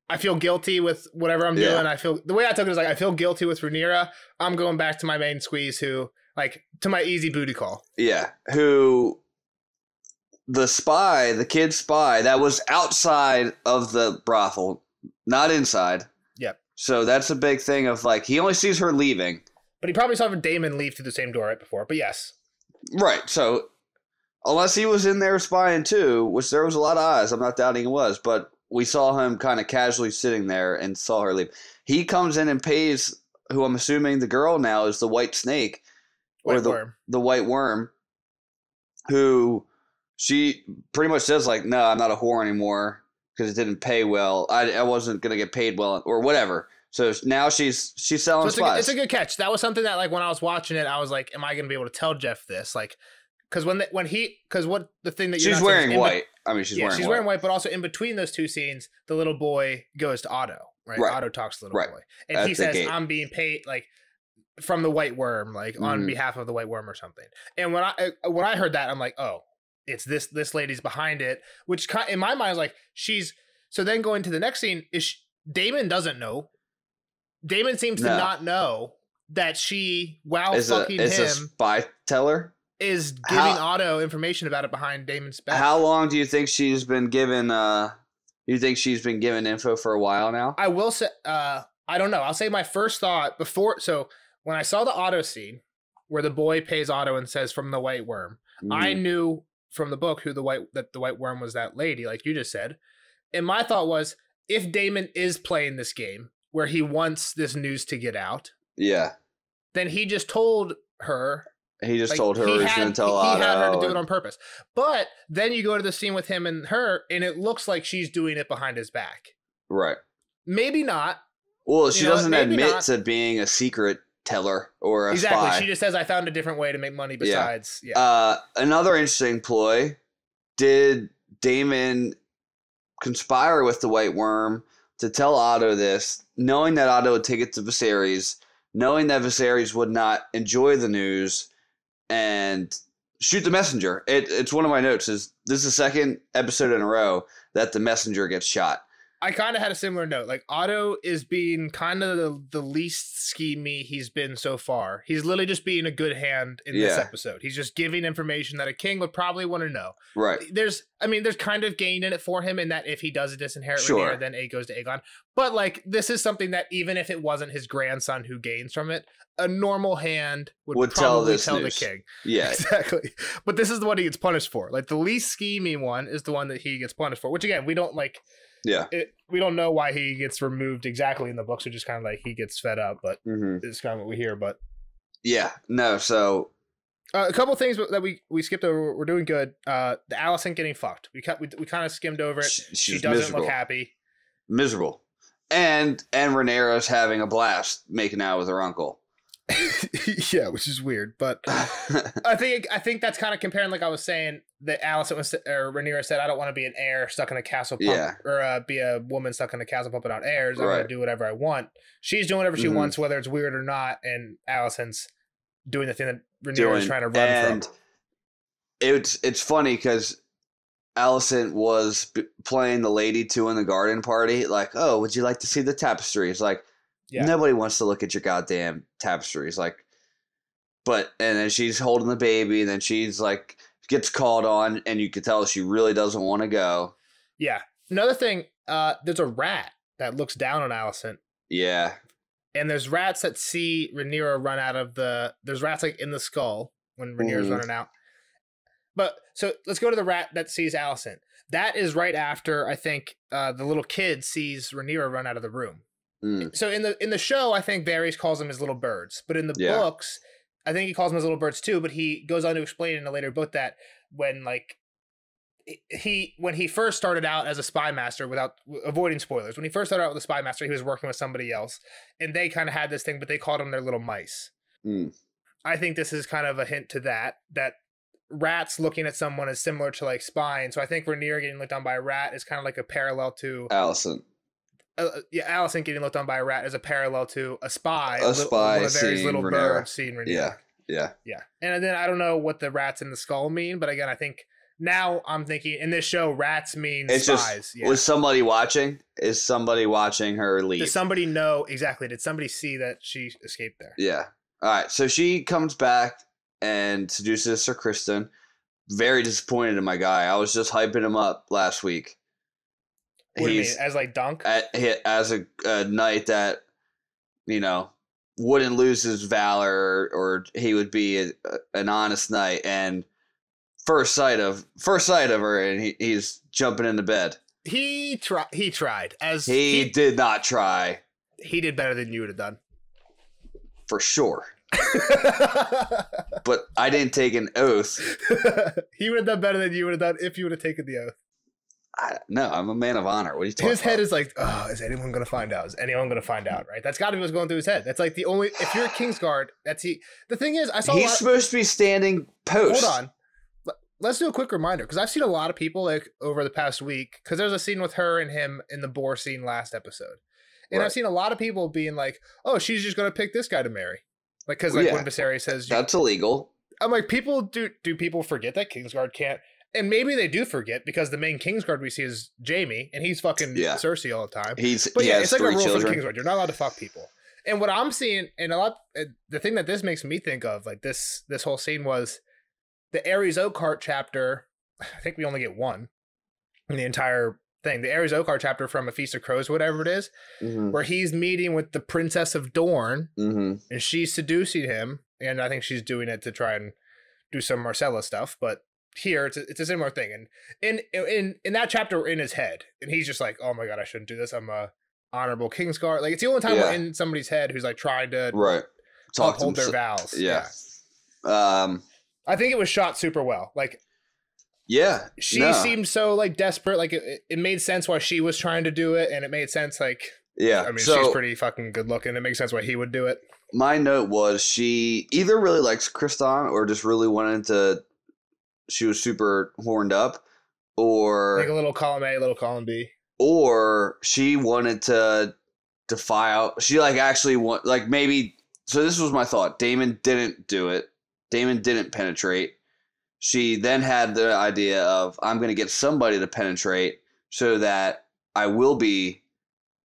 I feel guilty with whatever I'm doing. The way I took it is like, I feel guilty with Rhaenyra. I'm going back to my main squeeze to my easy booty call. Yeah. Who the kid spy that was outside of the brothel, not inside. Yep. So that's a big thing of like, he only sees her leaving, but he probably saw Daemon leave through the same door right before, but yes. Right. So unless he was in there spying too, which there was a lot of eyes. I'm not doubting it was, but we saw him kind of casually sitting there and saw her leave. He comes in and pays, who I'm assuming the girl now is the white snake or the white worm, who she pretty much says like, no, I'm not a whore anymore because it didn't pay well. I wasn't going to get paid well or whatever. So now she's selling spies. It's a good catch. That was something that like when I was watching it, I was like, am I going to be able to tell Jeff this? Like, because the thing that she's wearing white. I mean, she's wearing white, but also in between those two scenes, the little boy goes to Otto, right? Otto talks to the little boy, and he says, "I'm being paid like from the White Worm, like on behalf of the White Worm or something." And when I heard that, I'm like, "Oh, it's this lady's behind it," which in my mind is like she's. So then going to the next scene is Daemon doesn't know. Daemon seems to not know that she, while fucking him, is a spy teller. Is giving Otto information about it behind Daemon's back. How long do you think she's been given? You think she's been given info for a while now? I will say, I don't know. I'll say my first thought before. So when I saw the Otto scene where the boy pays Otto and says from the White Worm, I knew from the book that the White Worm was that lady, like you just said. And my thought was, if Daemon is playing this game where he wants this news to get out, then he just told her. He just told her he was going to tell Otto. He had her to do it on purpose. But then you go to the scene with him and her, and it looks like she's doing it behind his back. Right. Maybe not. Well, she doesn't admit to being a secret teller or a spy. She just says, I found a different way to make money besides. Yeah. Another interesting ploy. Did Daemon conspire with the White Worm to tell Otto this, knowing that Otto would take it to Viserys, knowing that Viserys would not enjoy the news, and shoot the messenger? It's one of my notes is this is the second episode in a row that the messenger gets shot. I kind of had a similar note. Like Otto is being kind of the least schemy he's been so far. He's literally just being a good hand in this episode. He's just giving information that a king would probably want to know. Right. There's I mean, there's kind of gain in it for him in that if he does disinherit Rhaenyra, then it goes to Aegon. But like, this is something that even if it wasn't his grandson who gains from it, a normal hand would probably tell the king. Yeah, exactly. But this is the one he gets punished for. Like, the least schemey one is the one that he gets punished for. Which again, we don't like. Yeah, we don't know why he gets removed exactly in the books. We're just kind of like, he gets fed up, but it's kind of what we hear. But yeah, no. So a couple of things that we skipped over. We're doing good. The Alicent getting fucked. We kind of skimmed over it. She doesn't look happy. Miserable. And Rhaenyra's having a blast making out with her uncle. Yeah, which is weird, but I think that's kind of comparing, like I was saying, that Alicent was, or Rhaenyra said, I don't want to be an heir stuck in a castle pump, or be a woman stuck in a castle pumping out heirs. I'm gonna do whatever I want. She's doing whatever she wants, whether it's weird or not, and Alicent's doing the thing that Rhaenyra is trying to run from. It's funny because Alicent was playing the lady too in the garden party, like, oh, would you like to see the tapestries? Like, yeah. Nobody wants to look at your goddamn tapestries, like. But and then she's holding the baby, and then she's like gets called on, and you can tell she really doesn't want to go. Yeah. Another thing, there's a rat that looks down on Alicent. Yeah. And there's rats that see Rhaenyra run out of the. There's rats like in the skull when Rhaenyra's running out. But so let's go to the rat that sees Alicent. That is right after I think the little kid sees Rhaenyra run out of the room. So in the show, I think Varys calls them his little birds, but in the books, I think he calls them his little birds too. But he goes on to explain in a later book that when like when he first started out as a spy master, without avoiding spoilers, when he first started out with a spy master, he was working with somebody else, and they kind of had this thing, but they called them their little mice. I think this is kind of a hint to that rats looking at someone is similar to like spying. So I think Rhaenyra getting looked on by a rat is kind of like a parallel to Alicent. Yeah, Alicent getting looked on by a rat is a parallel to a spy one of Varys' little birds seeing Rhaenyra. Yeah. And then I don't know what the rats in the skull mean, but again, I think now I'm thinking in this show, rats mean spies. Was somebody watching? Is somebody watching her leave? Does somebody know exactly? Did somebody see that she escaped there? Yeah. All right. So she comes back and seduces Sir Kristen. Very disappointed in my guy. I was just hyping him up last week. What do you mean, as like Dunk? As a knight that, you know, wouldn't lose his valor, or he would be an honest knight. And first sight of her, and he's jumping into bed. He tried. He did not try. He did better than you would have done, for sure. But I didn't take an oath. He would have done better than you would have done if you would have taken the oath. No, I'm a man of honor. What are you talking about? His head is like, oh, is anyone going to find out? Is anyone going to find out, right? That's got to be what's going through his head. That's like the only, if you're a Kingsguard, that's he. The thing is, I saw he's supposed to be standing post. Hold on. Let's do a quick reminder, because I've seen a lot of people like over the past week, because there's a scene with her and him in the boar scene last episode. And I've seen a lot of people being like, oh, she's just going to pick this guy to marry. Like, because like when Viserys says. That's illegal. I'm like, people, do people forget that Kingsguard can't? And maybe they do forget, because the main Kingsguard we see is Jaime, and he's fucking Cersei all the time. But it's like a rule for Kingsguard. You're not allowed to fuck people. And what I'm seeing, and the thing that this makes me think of, like this whole scene was the Ares Oakhart chapter. I think we only get one in the entire thing. The Ares Oakhart chapter from A Feast of Crows, whatever it is, where he's meeting with the Princess of Dorne, and she's seducing him, and I think she's doing it to try and do some Marcella stuff, but. Here it's a similar thing, and in that chapter we're in his head, and he's just like, oh my god, I shouldn't do this, I'm a honorable Kingsguard. Like, it's the only time we're in somebody's head who's like trying to uphold their vows. I think it was shot super well. Like, she seemed so like desperate, like it made sense why she was trying to do it, and it made sense, like, I mean, so, she's pretty fucking good looking, it makes sense why he would do it. My note was, she either really likes Kristen or just really wanted to. She was super horned up, or like a little column A, a little column B, or she wanted to defile. She like actually want, like, maybe. So this was my thought. Daemon didn't do it. Daemon didn't penetrate. She then had the idea of, I'm going to get somebody to penetrate so that I will be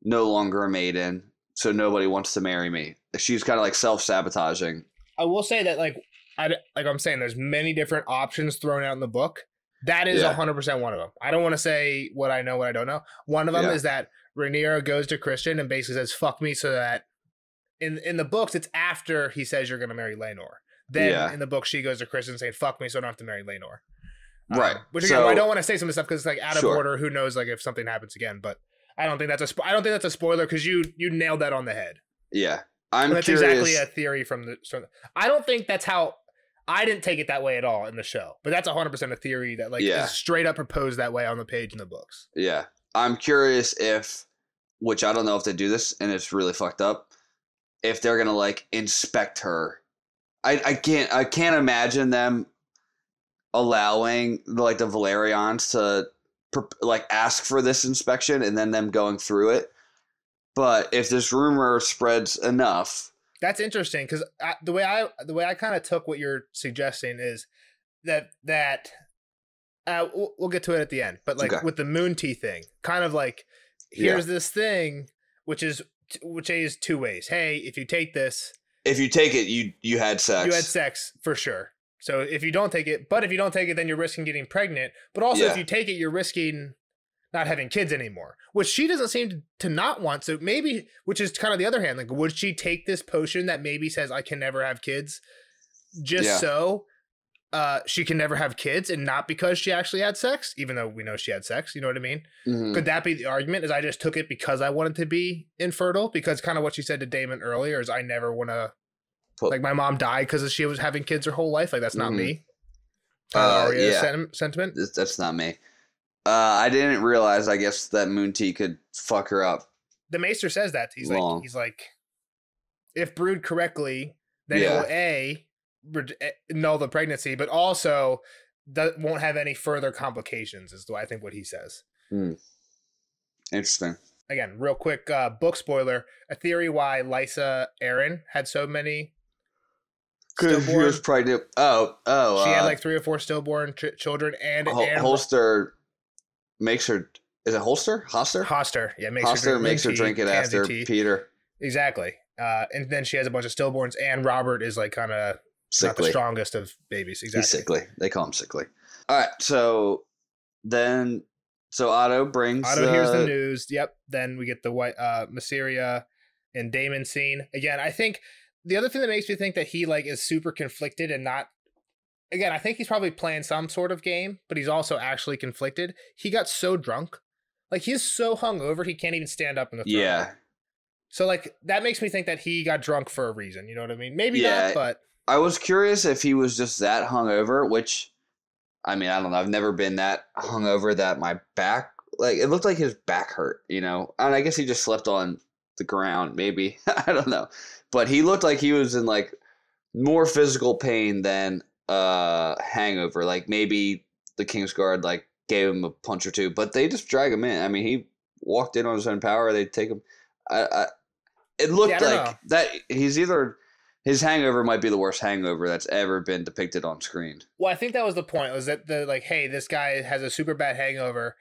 no longer a maiden. So nobody wants to marry me. She's kind of like self-sabotaging. I will say that, like I'm saying, there's many different options thrown out in the book. That is 100% one of them. I don't want to say what I know, what I don't know. One of them is that Rhaenyra goes to Christian and basically says, fuck me, so that in the books, it's after he says you're going to marry Laenor. Then in the book, she goes to Christian saying, fuck me, so I don't have to marry Laenor. Right. Which again, so, I don't want to say some of this stuff because it's like out of order. Who knows like if something happens again, but I don't think that's a spoiler because you nailed that on the head. Yeah. That's curious. Exactly a theory from the I don't think that's how I didn't take it that way at all in the show, but that's 100% a theory that like is straight up proposed that way on the page in the books. Yeah. I'm curious if, which I don't know if they do this and it's really fucked up, if they're going to like inspect her. I can't imagine them allowing like the Valerians to like ask for this inspection and then them going through it. But if this rumor spreads enough, that's interesting because the way I kind of took what you're suggesting is that we'll get to it at the end. But like with the moon tea thing, kind of like here's this thing which is two ways. Hey, if you take it, you had sex. You had sex for sure. So if you don't take it, but if you don't take it, then you're risking getting pregnant. But also if you take it, you're risking not having kids anymore, which she doesn't seem to not want. So maybe, which is kind of the other hand, like, would she take this potion that maybe says I can never have kids just so she can never have kids and not because she actually had sex, even though we know she had sex, you know what I mean? Mm-hmm. Could that be the argument is I just took it because I wanted to be infertile? Because kind of what she said to Daemon earlier is I never want to, like my mom died because she was having kids her whole life. Like that's not me. Arya's sentiment. That's not me. I didn't realize. I guess that moon tea could fuck her up. The Maester says that he's like, if brewed correctly, then it will null the pregnancy, but also won't have any further complications. Is I think what he says. Mm. Interesting. Again, real quick book spoiler: a theory why Lysa Arryn had so many. Because she was pregnant. Oh, she had like 3 or 4 stillborn children, and Holster makes her. Is it Holster? Hoster. Yeah, makes her drink it after tea. Peter. Exactly. And then she has a bunch of stillborns, and Robert is like kind of not the strongest of babies. Exactly. He's sickly. They call him sickly. All right. So then, Otto hears the news. Yep. Then we get the white Masseria and Daemon scene again. I think. The other thing that makes me think that he like is super conflicted and not again, I think he's probably playing some sort of game, but he's also actually conflicted. He got so drunk. Like he's so hungover he can't even stand up in the throne. Yeah. So like that makes me think that he got drunk for a reason, you know what I mean? Maybe not, but I was curious if he was just that hungover, which I mean, I don't know. I've never been that hungover that my back like it looked like his back hurt, you know. And I guess he just slept on the ground maybe. I don't know. But he looked like he was in like more physical pain than hangover. Like maybe the Kingsguard like gave him a punch or two, but they just drag him in. I mean, he walked in on his own power. They take him. It looked like that. He's either his hangover might be the worst hangover that's ever been depicted on screen. Well, I think that was the point. Was that the like, hey, this guy has a super bad hangover,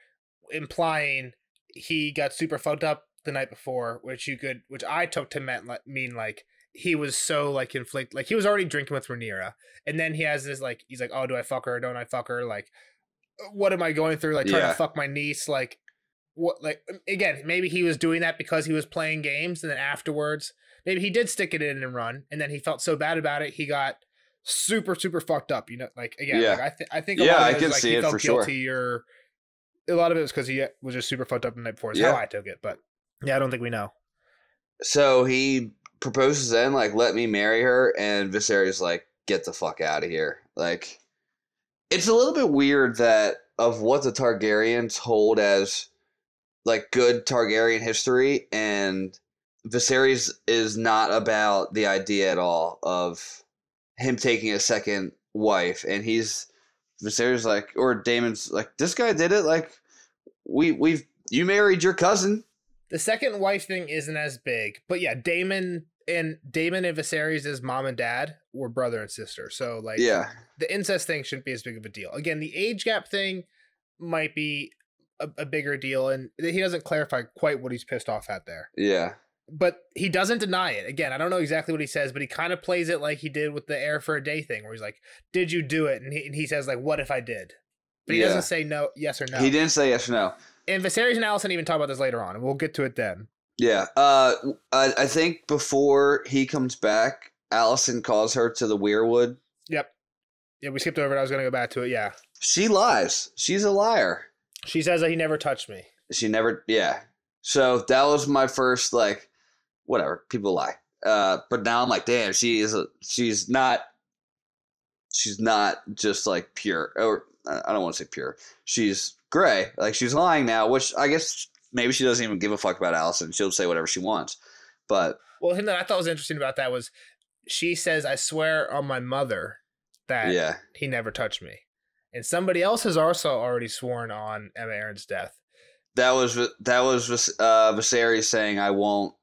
implying he got super fucked up the night before, which I took to mean like he was so like conflicted, like he was already drinking with Rhaenyra, and then he has this like he's like, oh, do I fuck her? Don't I fuck her? Like, what am I going through? Like trying to fuck my niece? Like what? Like again, maybe he was doing that because he was playing games, and then afterwards, maybe he did stick it in and run, and then he felt so bad about it, he got super fucked up. You know, like again, like I think a lot of it was, I can like, see he felt guilty or a lot of it was because he was just super fucked up the night before. Is how I took it, but. Yeah, I don't think we know. So he proposes then, like, let me marry her, and Viserys like, get the fuck out of here. Like, it's a little bit weird that of what the Targaryens hold as, like, good Targaryen history, and Viserys is not about the idea at all of him taking a second wife, and Viserys like, or Daemon's like, this guy did it, like, you married your cousin. The second wife thing isn't as big, but yeah, Daemon and Viserys' mom and dad were brother and sister, so like, the incest thing shouldn't be as big of a deal. Again, the age gap thing might be a bigger deal, and he doesn't clarify quite what he's pissed off at there. Yeah, but he doesn't deny it. Again, I don't know exactly what he says, but he kind of plays it like he did with the air for a day thing, where he's like, "Did you do it?" And he says like, "What if I did?" But he doesn't say no, yes or no. He didn't say yes or no. And Viserys and Alicent even talk about this later on, and we'll get to it then. Yeah. I think before he comes back, Alicent calls her to the Weirwood. Yep. Yeah, we skipped over it. I was going to go back to it, yeah. She lies. She's a liar. She says that he never touched me. She never, yeah. So that was my first, like, whatever, people lie. But now I'm like, damn, she's not just like pure, or I don't want to say pure. She's gray. Like, she's lying now, which I guess maybe she doesn't even give a fuck about Alicent. She'll say whatever she wants. But well, thing that I thought was interesting about that was she says, I swear on my mother that he never touched me. And somebody else has also already sworn on Aemma Arryn's death. That was Viserys saying, I won't,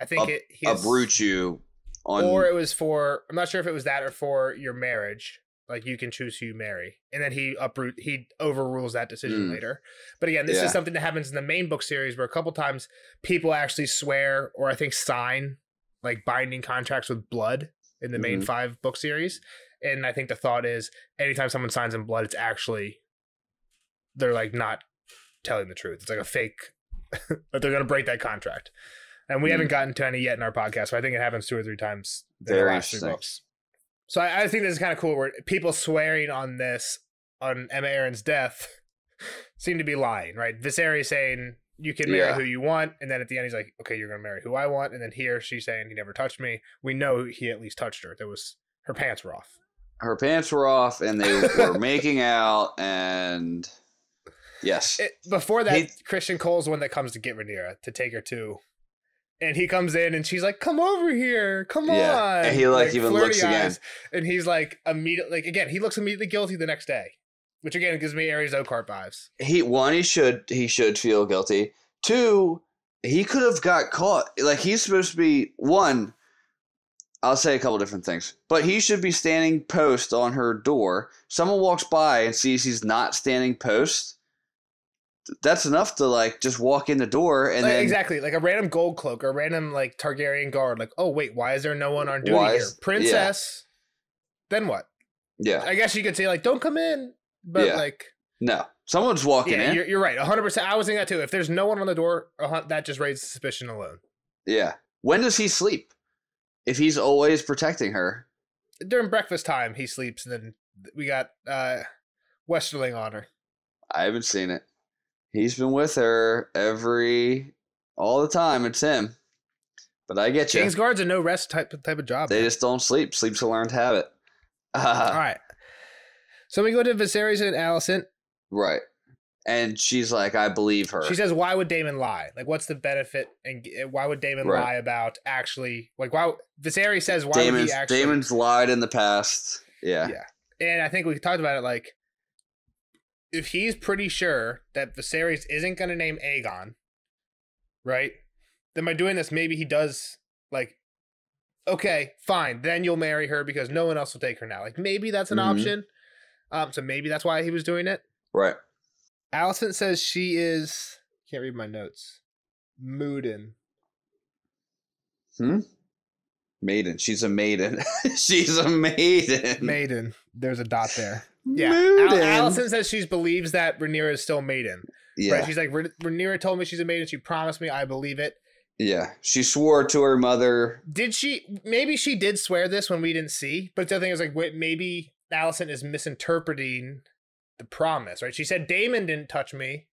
I think, uproot you on. Or it was for, I'm not sure if it was that or for your marriage. Like, you can choose who you marry. And then he overrules that decision later. But again, this is something that happens in the main book series where a couple times people actually swear, or I think sign, like, binding contracts with blood in the main 5 book series. And I think the thought is anytime someone signs in blood, it's actually, they're like not telling the truth. It's like a fake, but they're going to break that contract. And we haven't gotten to any yet in our podcast, so I think it happens 2 or 3 times in the last 3 books. So I think this is kind of cool, where people swearing on this, on Aemma Arryn's death, seem to be lying, right? Viserys saying, you can marry who you want, and then at the end he's like, okay, you're going to marry who I want, and then here she's saying, he never touched me. We know he at least touched her. There was, her pants were off. Her pants were off, and they were making out, and yes. Before that, Christian Cole's one that comes to get Rhaenyra, to take her to... And he comes in and she's like, come over here. Come on. And he like even looks again. And he's like immediately, like, again, he looks immediately guilty the next day, which again, gives me Aries Oakhart vibes. He should feel guilty. 2, he could have got caught. Like, he's supposed to be, 1, I'll say a couple different things, but he should be standing post on her door. Someone walks by and sees he's not standing post. That's enough to like just walk in the door and like, then exactly like a random gold cloak or a random like Targaryen guard. Like, oh wait, why is there no one on duty here, princess? Yeah. Then what? Yeah, I guess you could say like, don't come in, but like no, someone's walking in. You're right, 100%. I was thinking that too. If there's no one on the door, that just raises suspicion alone. Yeah. When does he sleep? If he's always protecting her during breakfast time, he sleeps, and then we got Westerling on her. I haven't seen it. He's been with her all the time. It's him, but I get you. Kingsguard's a no rest type of job. They just don't sleep. Sleep's a learned habit. All right. So we go to Viserys and Alicent. Right, and she's like, I believe her. She says, why would Daemon lie? Like, what's the benefit? And why would Daemon lie about actually? Like, why Viserys says, why would he actually? Daemon's lied in the past. Yeah. Yeah, and I think we talked about it like. If he's pretty sure that Viserys isn't going to name Aegon, right? Then by doing this, maybe he does, like, okay, fine. Then you'll marry her because no one else will take her now. Like, maybe that's an option. So maybe that's why he was doing it. Right. Alicent says she is... Can't read my notes. Maiden. Maiden. She's a maiden. She's a maiden. Maiden. There's a dot there. Yeah, Alicent says she believes that Rhaenyra is still maiden. Yeah, right? She's like, Rhaenyra told me she's a maiden. She promised me. I believe it. Yeah, she swore to her mother. Did she? Maybe she did swear this when we didn't see. But the other thing is like, wait, maybe Alicent is misinterpreting the promise. Right? She said Daemon didn't touch me.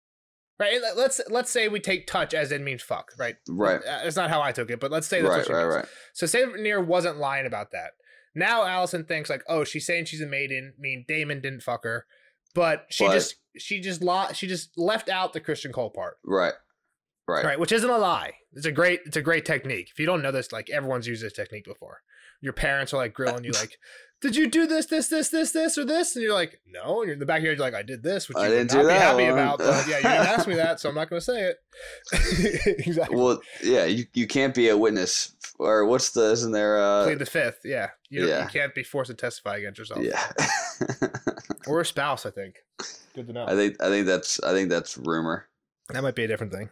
Right? Let's say we take touch as in means fuck. Right? Right. That's not how I took it, but let's say that's what she means. Right. So say Rhaenyra wasn't lying about that. Now Alicent thinks like, oh, she's saying she's a maiden. I mean, Daemon didn't fuck her, but she just left out the Christian Cole part. Right. Which isn't a lie. It's a great technique. If you don't know this, like everyone's used this technique before. Your parents are like grilling you, like, did you do this, or this? And you're like, no. And you're in the back of your head, you're like, I did this, which I didn't do that. Happy about, but yeah, you didn't ask me that, so I'm not going to say it. Exactly. Well, yeah, you can't be a witness. Or what's the, isn't there plead the fifth, yeah. You can't be forced to testify against yourself. Yeah. Or a spouse, I think. Good to know. I think that's rumor. That might be a different thing.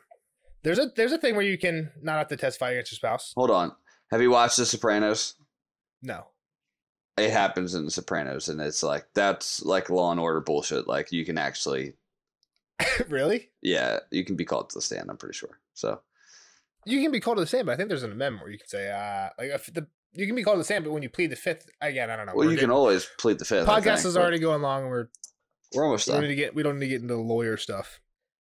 There's a thing where you can not have to testify against your spouse. Hold on. Have you watched The Sopranos? No. it happens in The Sopranos, and it's like, that's like Law and Order bullshit. Like, you can actually really? Yeah, you can be called to the stand, I'm pretty sure. So you can be called to the stand, but I think there's an amendment where you can say, like, if the you can be called to the stand, but when you plead the fifth, again, I don't know. Well, you can always plead the fifth. Podcast is already going long, and we're almost done. We don't need to get into the lawyer stuff.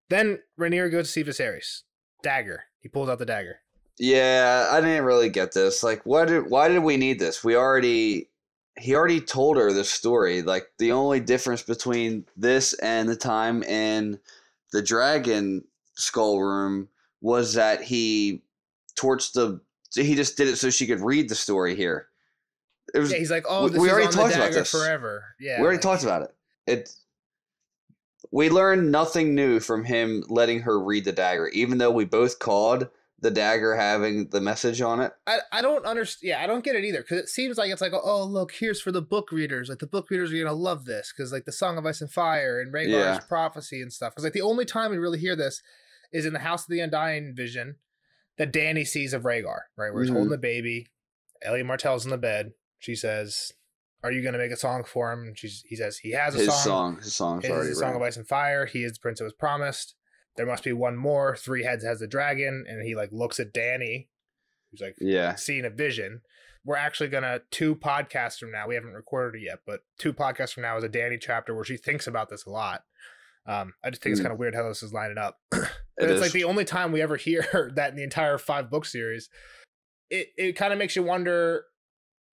Then Rhaenyra goes to see Viserys. Dagger. He pulls out the dagger. Yeah, I didn't really get this. Like, why did we need this? He already told her this story. Like, the only difference between this and the time in the dragon skull room was that he torched the... He just did it so she could read the story here. It was, yeah, he's like, oh, this is already on talked the dagger about this. Forever. Yeah, we already talked about it. We learned nothing new from him letting her read the dagger, even though we both called the dagger having the message on it. I don't understand. Yeah, I don't get it either, because it seems like it's like, oh, look, here's for the book readers. Like, the book readers are going to love this, because, like, the Song of Ice and Fire and Rhaegar's prophecy and stuff. Because, like, the only time we really hear this is in the House of the Undying vision that Dany sees of Rhaegar, right? Where he's holding the baby. Ellie Martell's in the bed. She says, are you going to make a song for him? And he says, he has a song. His song. His Song of Ice and Fire. He is the prince that was promised. There must be one more. Three heads has the dragon. And he, like, looks at Dany. He's like, yeah, seeing a vision. We're actually going to, 2 podcasts from now, we haven't recorded it yet, but 2 podcasts from now is a Dany chapter where she thinks about this a lot. I just think it's kind of weird how this is lining up. It's like the only time we ever hear that in the entire 5-book series. It kind of makes you wonder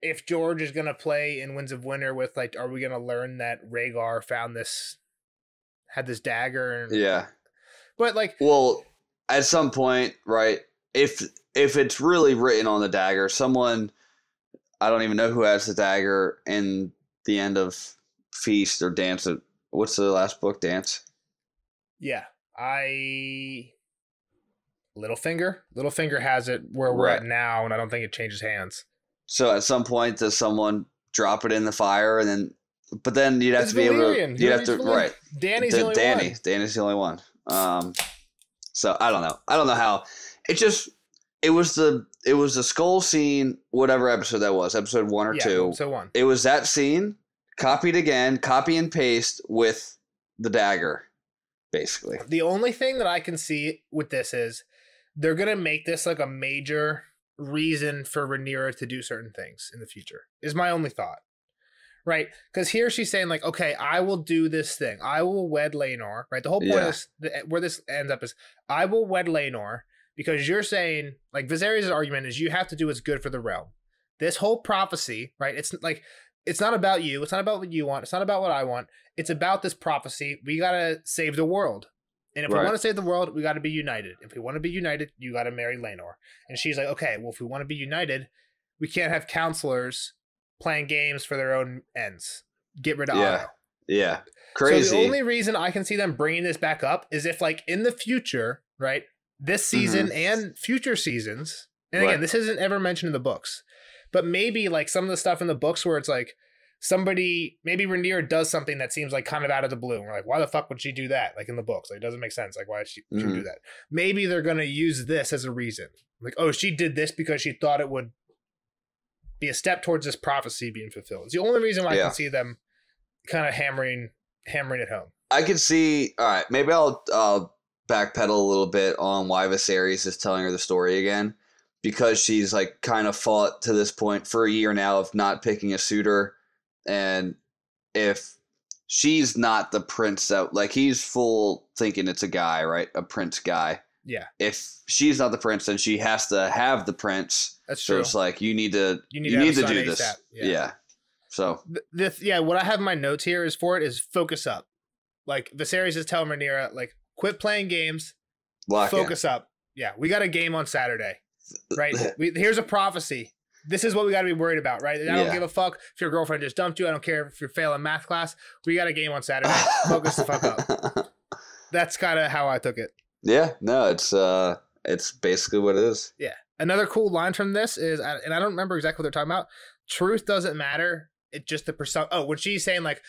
if George is going to play in Winds of Winter with, like, are we going to learn that Rhaegar had this dagger? And, yeah. But, like, well, at some point, right, if it's really written on the dagger, someone, I don't even know who has the dagger in the end of Feast or Dance of, what's the last book? Dance? Yeah. Littlefinger has it where we're at now, and I don't think it changes hands. So at some point, does someone drop it in the fire, and then? But then you'd have to be Valyrian. Able to. You have to right. Danny's the only one. Danny's the only one. So I don't know. I don't know how. It just. It was the skull scene. Whatever episode that was, episode 1 or 2. So 1. It was that scene. Copied again, copy and paste with the dagger, basically. The only thing that I can see with this is they're going to make this like a major reason for Rhaenyra to do certain things in the future, is my only thought, right? Because here she's saying, like, okay, I will do this thing. I will wed Laenor, right? The whole point of where this ends up is I will wed Laenor, because you're saying, like, Viserys' argument is you have to do what's good for the realm. This whole prophecy, right? It's like... It's not about you. It's not about what you want. It's not about what I want. It's about this prophecy. We got to save the world. And if we want to save the world, we got to be united. If we want to be united, you got to marry Laenor. And she's like, okay, well, if we want to be united, we can't have counselors playing games for their own ends. Get rid of Otto. Yeah. Crazy. So the only reason I can see them bringing this back up is if, like, in the future, right, this season and future seasons, and again, this isn't ever mentioned in the books, but maybe, like, some of the stuff in the books where it's like maybe Rhaenyra does something that seems like kind of out of the blue. And we're like, why the fuck would she do that? Like, in the books, like, it doesn't make sense. Like, why did she do that? Maybe they're going to use this as a reason. Like, oh, she did this because she thought it would be a step towards this prophecy being fulfilled. It's the only reason why I can see them kind of hammering it home. I can see. All right. Maybe I'll backpedal a little bit on why Viserys is telling her the story again. Because she's, like, kind of fought to this point for a year now of not picking a suitor. And if she's not the prince that, like, he's full thinking it's a guy, right? A prince guy. Yeah. If she's not the prince, then she has to have the prince. That's true. So it's like, you need to do this. Yeah. So. What I have in my notes here is for it is focus up. Like, Viserys is telling Rhaenyra, like, quit playing games. Focus up. Yeah. We got a game on Saturday. Right, here's a prophecy. This is what we got to be worried about, right? I don't give a fuck if your girlfriend just dumped you. I don't care if you're failing math class. We got a game on Saturday. Focus the fuck up. That's kind of how I took it. Yeah, no, it's basically what it is. Yeah. Another cool line from this is, and I don't remember exactly what they're talking about. Truth doesn't matter. It's just the persona. Oh, when she's saying, like,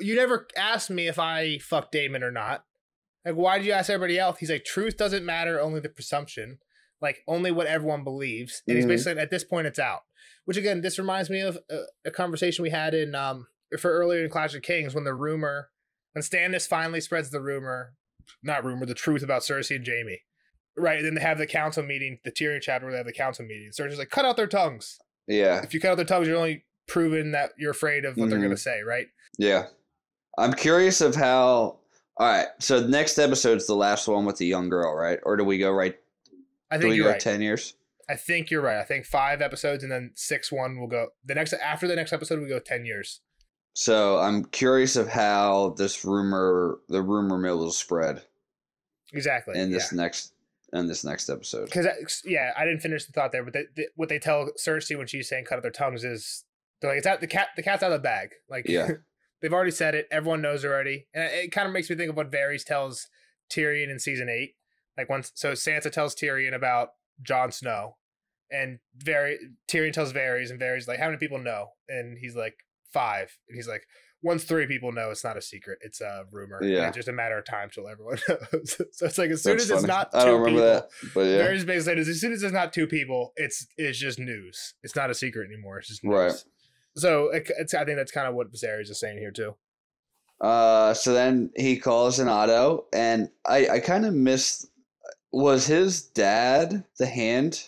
you never asked me if I fucked Daemon or not. Like, why did you ask everybody else? He's like, truth doesn't matter. Only the presumption. like only what everyone believes. And he's basically, at this point, it's out. Which again, this reminds me of a conversation we had in for earlier in Clash of Kings when the rumor, when Stannis finally spreads the rumor, not rumor, the truth about Cersei and Jaime. Right, and then they have the council meeting, the Tyrion chapter where they have the council meeting. Cersei's like, cut out their tongues. Yeah. If you cut out their tongues, you're only proving that you're afraid of what they're going to say, right? Yeah. I'm curious of how... All right, so next episode's the last one with the young girl, right? Or do we go right... I think you're right. 10 years? I think you're right. I think 5 episodes and then 6-1 will go... After the next episode, we go 10 years. So I'm curious of how this rumor... The rumor mill will spread. Exactly. In this next... in this next episode. Because, yeah, I didn't finish the thought there, but what they tell Cersei when she's saying cut out their tongues is, they're like, it's out, the cat's out of the bag. Like, yeah. They've already said it. Everyone knows already. And it kind of makes me think of what Varys tells Tyrion in season 8. Like, once, so Sansa tells Tyrion about Jon Snow, and Tyrion tells Varys, and Varys is like, how many people know? And he's like, 5. And he's like, once 3 people know, it's not a secret. It's a rumor. Yeah. It's just a matter of time till everyone knows. So it's like, as soon as it's not 2 people. I don't remember that, but yeah. Varys basically said, as soon as it's not 2 people, it's just news. It's not a secret anymore. It's just news. Right. So I think that's kind of what Viserys is saying here too. So then he calls in Otto, and I kind of missed. Was his dad the Hand?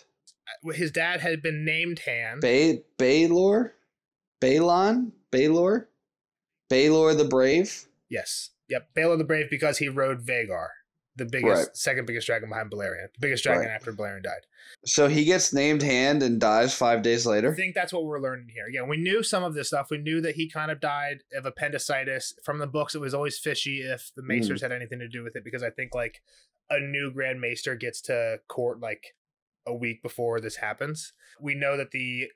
His dad had been named Hand. Baelor the Brave? Yes. Yep. Baelor the Brave, because he rode Vagar, the biggest, second biggest dragon behind Balerion. The biggest dragon after Balerion died. So he gets named Hand and dies 5 days later? I think that's what we're learning here. Yeah, we knew some of this stuff. We knew that he kind of died of appendicitis. From the books, it was always fishy if the Maesters had anything to do with it, because I think like a new Grand Maester gets to court like a week before this happens. We know that the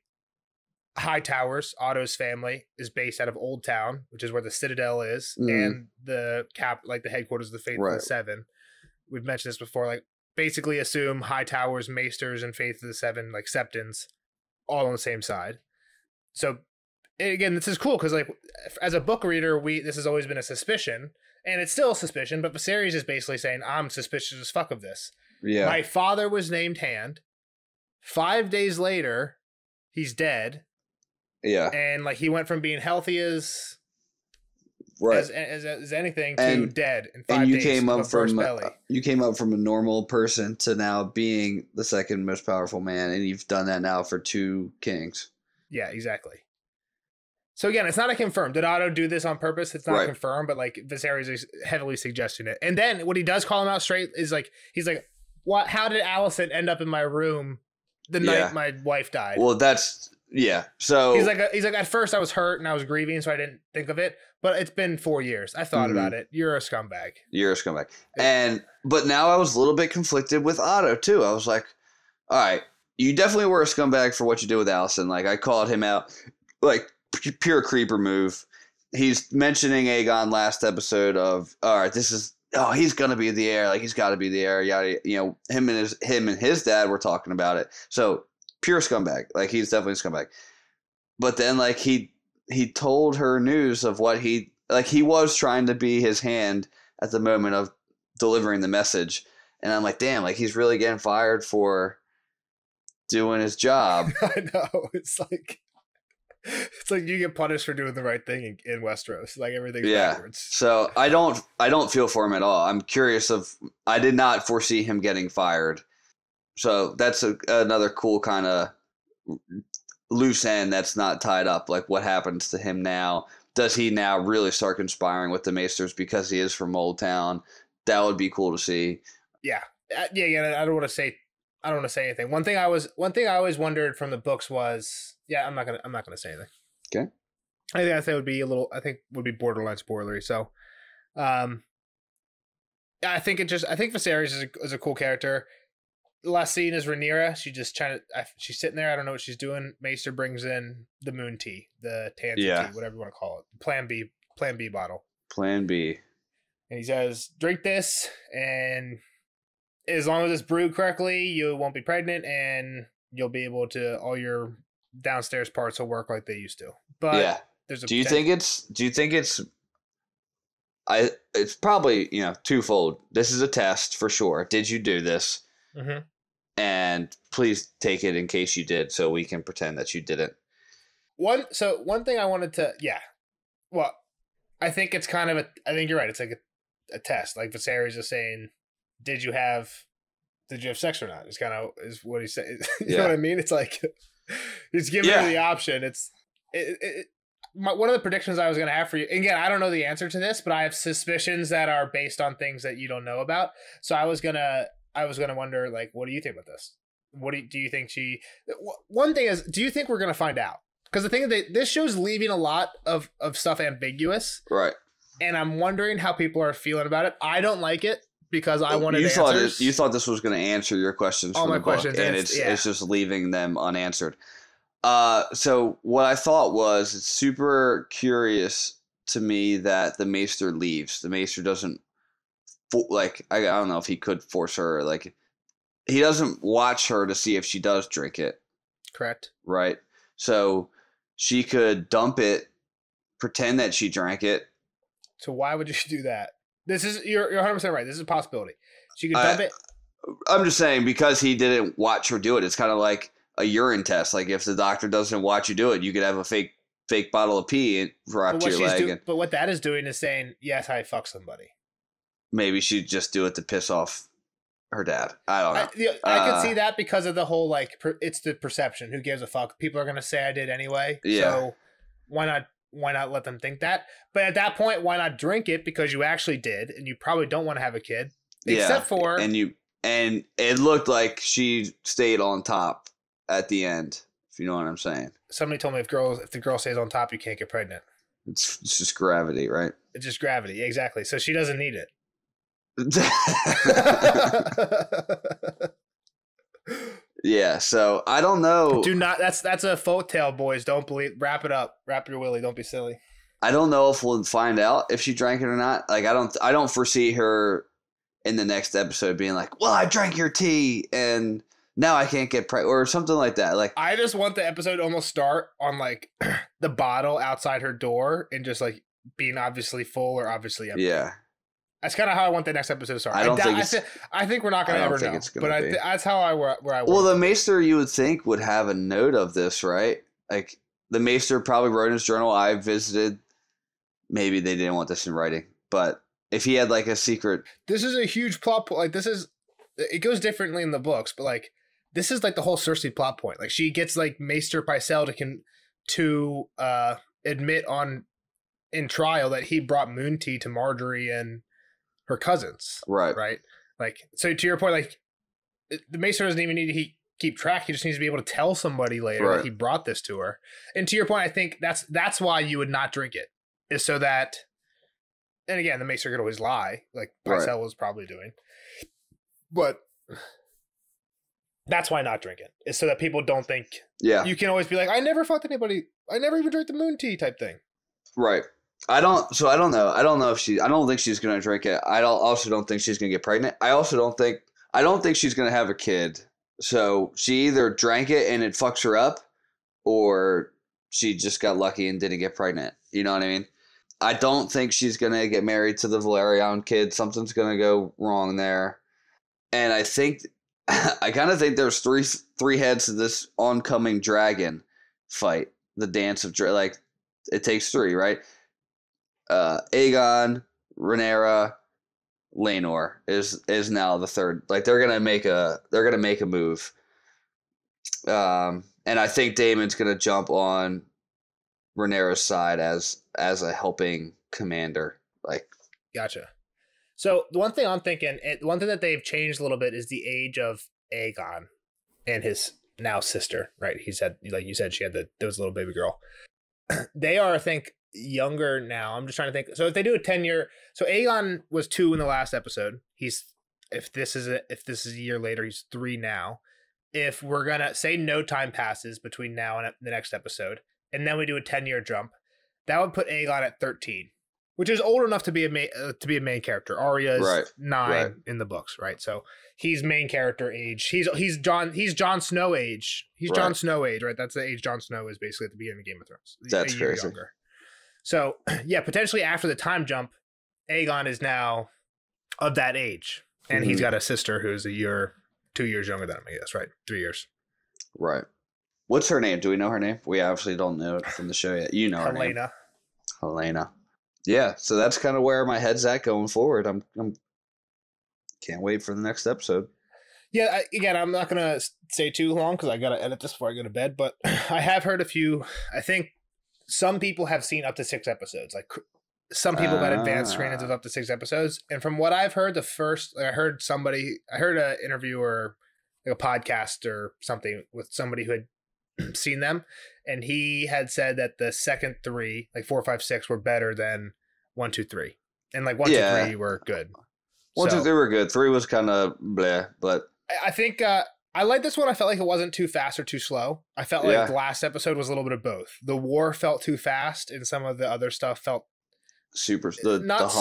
Hightowers, Otto's family, is based out of Old Town, which is where the Citadel is, and the headquarters of the Faithful Seven. We've mentioned this before. Like, basically, assume Hightowers, Maesters, and Faithful Seven, like Septons, all on the same side. So, again, this is cool because, like, as a book reader, this has always been a suspicion, and it's still a suspicion. But Viserys is basically saying, "I'm suspicious as fuck of this." Yeah, my father was named Hand. 5 days later, he's dead. Yeah, and like he went from being healthy as anything to dead in 5 days. And you came up from a normal person to now being the second most powerful man, and you've done that now for 2 kings. Yeah, exactly. So again, it's not a confirm. Did Otto do this on purpose? It's not confirmed, but like Viserys is heavily suggesting it. And then what he does call him out straight is like, he's like, "What? How did Alicent end up in my room the night my wife died?" Well, that's. Yeah, so he's like, at first I was hurt and I was grieving, so I didn't think of it. But it's been 4 years. I thought about it. You're a scumbag. But now I was a little bit conflicted with Otto too. I was like, all right, you definitely were a scumbag for what you did with Allison. Like, I called him out, like pure creeper move. He's mentioning Aegon last episode of, all right, this is he's gonna be the heir. Like, he's got to be the heir. Yada, you know, him and his dad were talking about it. So. Pure scumbag. Like, he's definitely a scumbag. But then, like, he told her news of what he... Like, he was trying to be his hand at the moment of delivering the message. And I'm like, damn, like, he's really getting fired for doing his job. I know. It's like you get punished for doing the right thing in Westeros. Like, everything's backwards. So, I don't feel for him at all. I'm curious of... I did not foresee him getting fired. So that's another cool kind of loose end that's not tied up. Like, what happens to him now? Does he now really start conspiring with the Maesters because he is from Old Town? That would be cool to see. Yeah, yeah. I don't want to say anything. One thing I always wondered from the books was, I'm not gonna say anything. Okay. I think would be borderline spoilery. So, I think Viserys is a cool character. Last scene is Rhaenyra. She's sitting there. I don't know what she's doing. Maester brings in the moon tea, the tansy tea, whatever you want to call it. Plan B bottle. Plan B. And he says, drink this, and as long as it's brewed correctly, you won't be pregnant, and you'll be able to, all your downstairs parts will work like they used to. But there's a it's probably, twofold. This is a test for sure. Did you do this? And please take it in case you did, so we can pretend that you didn't. One thing I wanted to, I think it's kind of I think you're right. It's like a test. Like Viserys is saying, did you have sex or not? It's kind of is what he said. You know what I mean? It's like he's giving you the option. One of the predictions I was going to have for you, again, I don't know the answer to this, but I have suspicions that are based on things that you don't know about. So I was gonna wonder, like, what do you think about this? Do you think she? One thing is, do you think we're gonna find out? Because the thing that this show's leaving a lot of stuff ambiguous, right? And I'm wondering how people are feeling about it. I don't like it because I wanted answers. You thought this was gonna answer your questions. All my questions, and it's just leaving them unanswered. So what I thought was, it's super curious to me that the Maester leaves. The Maester doesn't. Like, I don't know if he could force her. Like, he doesn't watch her to see if she does drink it. Correct. Right. So she could dump it, pretend that she drank it. So why would you do that? This is you're 100% right. This is a possibility. She could dump it. I'm just saying, because he didn't watch her do it. It's kind of like a urine test. Like, if the doctor doesn't watch you do it, you could have a fake bottle of pee wrapped to your leg. But what that is doing is saying, yes, I fucked somebody. Maybe she'd just do it to piss off her dad. I don't know. I could see that because of the whole, like, it's the perception. Who gives a fuck? People are going to say I did anyway. Yeah. So why not let them think that? But at that point, why not drink it? Because you actually did, and you probably don't want to have a kid. Except for... And it looked like she stayed on top at the end, if you know what I'm saying. Somebody told me if the girl stays on top, you can't get pregnant. It's just gravity, right? It's just gravity, exactly. So she doesn't need it. Yeah, so I don't know. That's a folk tale, boys. Don't believe. Wrap it up. Wrap your willy. Don't be silly. I don't know if we'll find out if she drank it or not. Like, I don't foresee her in the next episode being like, "Well, I drank your tea and now I can't get pregnant," or something like that. Like, I just want the episode to almost start on like the bottle outside her door and just like being obviously full or obviously empty. Yeah. That's kind of how I want the next episode to start. I think we're not going to ever know. That's how I work. Well, the Maester, you would think, would have a note of this, right? Like, the Maester probably wrote in his journal, I visited. Maybe they didn't want this in writing. But if he had, like, a secret. This is a huge plot point. Like, this is. It goes differently in the books. But, like, this is, like, the whole Cersei plot point. Like, she gets, like, Maester Pycelle to admit in trial that he brought moon tea to Marjorie and her cousins, right? Like, so to your point, like, the Maester doesn't even need to keep track. He just needs to be able to tell somebody later that he brought this to her. And to your point, I think that's why you would not drink it, is so that. And again, the Maester could always lie, like Pycelle was probably doing, but that's why not drink it, is so that people don't think. Yeah, you can always be like, I never fucked anybody. I never even drank the moon tea type thing. Right. I don't know. I don't know if she. I don't think she's gonna drink it. Also don't think she's gonna get pregnant. I don't think she's gonna have a kid. So she either drank it and it fucks her up, or she just got lucky and didn't get pregnant. You know what I mean? I don't think she's gonna get married to the Valerian kid. Something's gonna go wrong there, and I kind of think there's three heads to this oncoming dragon fight. The dance of like, it takes three, right? Aegon, Rhaenyra, Laenor is now the third. Like, they're gonna make a move. And I think Daemon's gonna jump on Rhaenyra's side as a helping commander. Like, gotcha. So the one thing I'm thinking, one thing that they've changed a little bit is the age of Aegon and his now sister. Right? He said, like you said, she had there was a little baby girl. They are, I think, younger now. I'm just trying to think. So if they do a 10-year, so Aegon was 2 in the last episode. He's if this is a year later, he's 3 now. If we're gonna say no time passes between now and the next episode, and then we do a 10-year jump, that would put Aegon at 13, which is old enough to be a main character. Arya is 9 in the books, right? So he's main character age. He's Jon Snow age. He's Jon Snow age, right? That's the age Jon Snow is basically at the beginning of Game of Thrones. That's a year crazy. Younger. So, yeah, potentially after the time jump, Aegon is now of that age. And he's got a sister who's a year 2 years younger than him, I guess, right? 3 years. Right. What's her name? Do we know her name? We obviously don't know it from the show yet. You know her name. Helena. Yeah, so that's kind of where my head's at going forward. I'm can't wait for the next episode. Yeah, again, I'm not going to say too long because I got to edit this before I go to bed, but I have heard a few. I think some people have seen up to 6 episodes. Like some people got advanced screenings of up to 6 episodes. And from what I've heard, the first, I heard somebody, I heard an interview or like a podcast or something with somebody who had seen them. And he had said that the second 3, like 4, 5, 6 were better than 1, 2, 3. And like 1, 2, 3 were good. 1, 2, 3 were good. 3 was kind of bleh, but. I think I like this one. I felt like it wasn't too fast or too slow. I felt like the last episode was a little bit of both. The war felt too fast, and some of the other stuff felt super not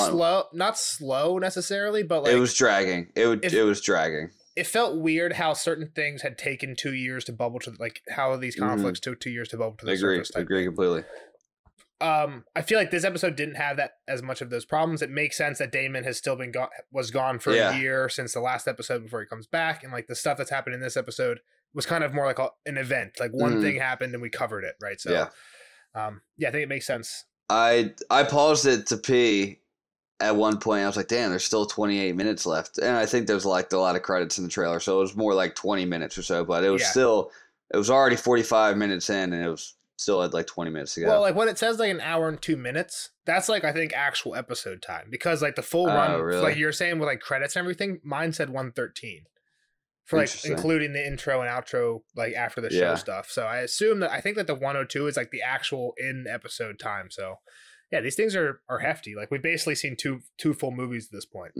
slow necessarily, but like it was dragging. It was dragging. It felt weird how certain things had taken 2 years to bubble to, like how these conflicts took 2 years to bubble to the surface. Agree completely. I feel like this episode didn't have that as much of those problems. It makes sense that Daemon has still been gone for a year since the last episode before he comes back, and like the stuff that's happened in this episode was kind of more like an event. Like one thing happened and we covered it, right? So I think it makes sense. I paused it to pee at one point. I was like, damn, there's still 28 minutes left, and I think there's like a lot of credits in the trailer, so it was more like 20 minutes or so. But it was still, it was already 45 minutes in, and it was. Still had like 20 minutes to go. Well, like when it says like an hour and 2 minutes, that's like I think actual episode time, because like the full run, really? Like you're saying with like credits and everything, mine said 1:13 for like including the intro and outro, like after the show stuff. So I assume that I think that the 1:02 is like the actual in episode time. So yeah, these things are hefty. Like we've basically seen two full movies at this point.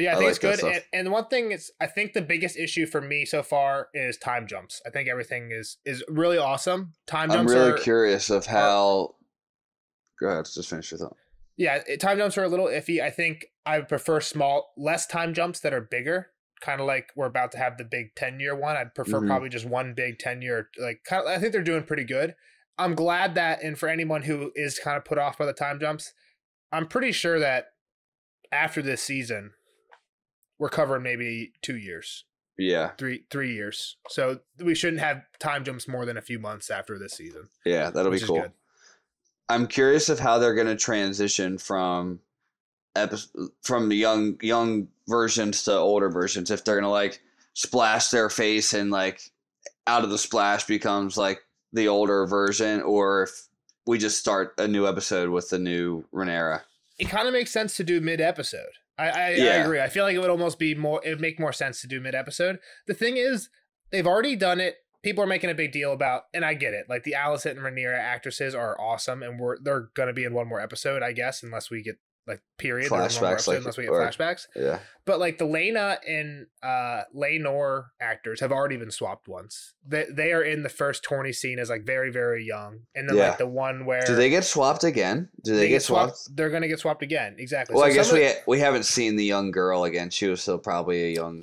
But yeah, I think it's good. And one thing is, I think the biggest issue for me so far is time jumps. I think everything is really awesome. Time jumps. I'm really curious of how. Go ahead, just finish your thought. Yeah, time jumps are a little iffy. I think I would prefer less time jumps that are bigger. Kind of like we're about to have the big 10-year one. I'd prefer probably just one big 10-year. Like kind of, I think they're doing pretty good. I'm glad that, and for anyone who is kind of put off by the time jumps, I'm pretty sure that after this season. We're covering maybe 2 years. Yeah. Three years. So we shouldn't have time jumps more than a few months after this season. Yeah, that'll be cool. I'm curious of how they're going to transition from the young versions to older versions. If they're going to like splash their face and like out of the splash becomes like the older version, or if we just start a new episode with the new Rhaenyra. It kind of makes sense to do mid-episode. I agree. I feel like it would almost be more, it would make more sense to do mid-episode. The thing is, they've already done it. People are making a big deal about, and I get it, like the Alicent and Rhaenyra actresses are awesome, and they're going to be in one more episode, I guess, unless we get like period flashbacks, flashbacks. Yeah. But like the Lena and Laenor actors have already been swapped once. They are in the first tourney scene as like very, very young. And then like the one where do they get swapped again? Do they get swapped? They're going to get swapped again. Exactly. Well, so I guess we haven't seen the young girl again. She was still probably a young.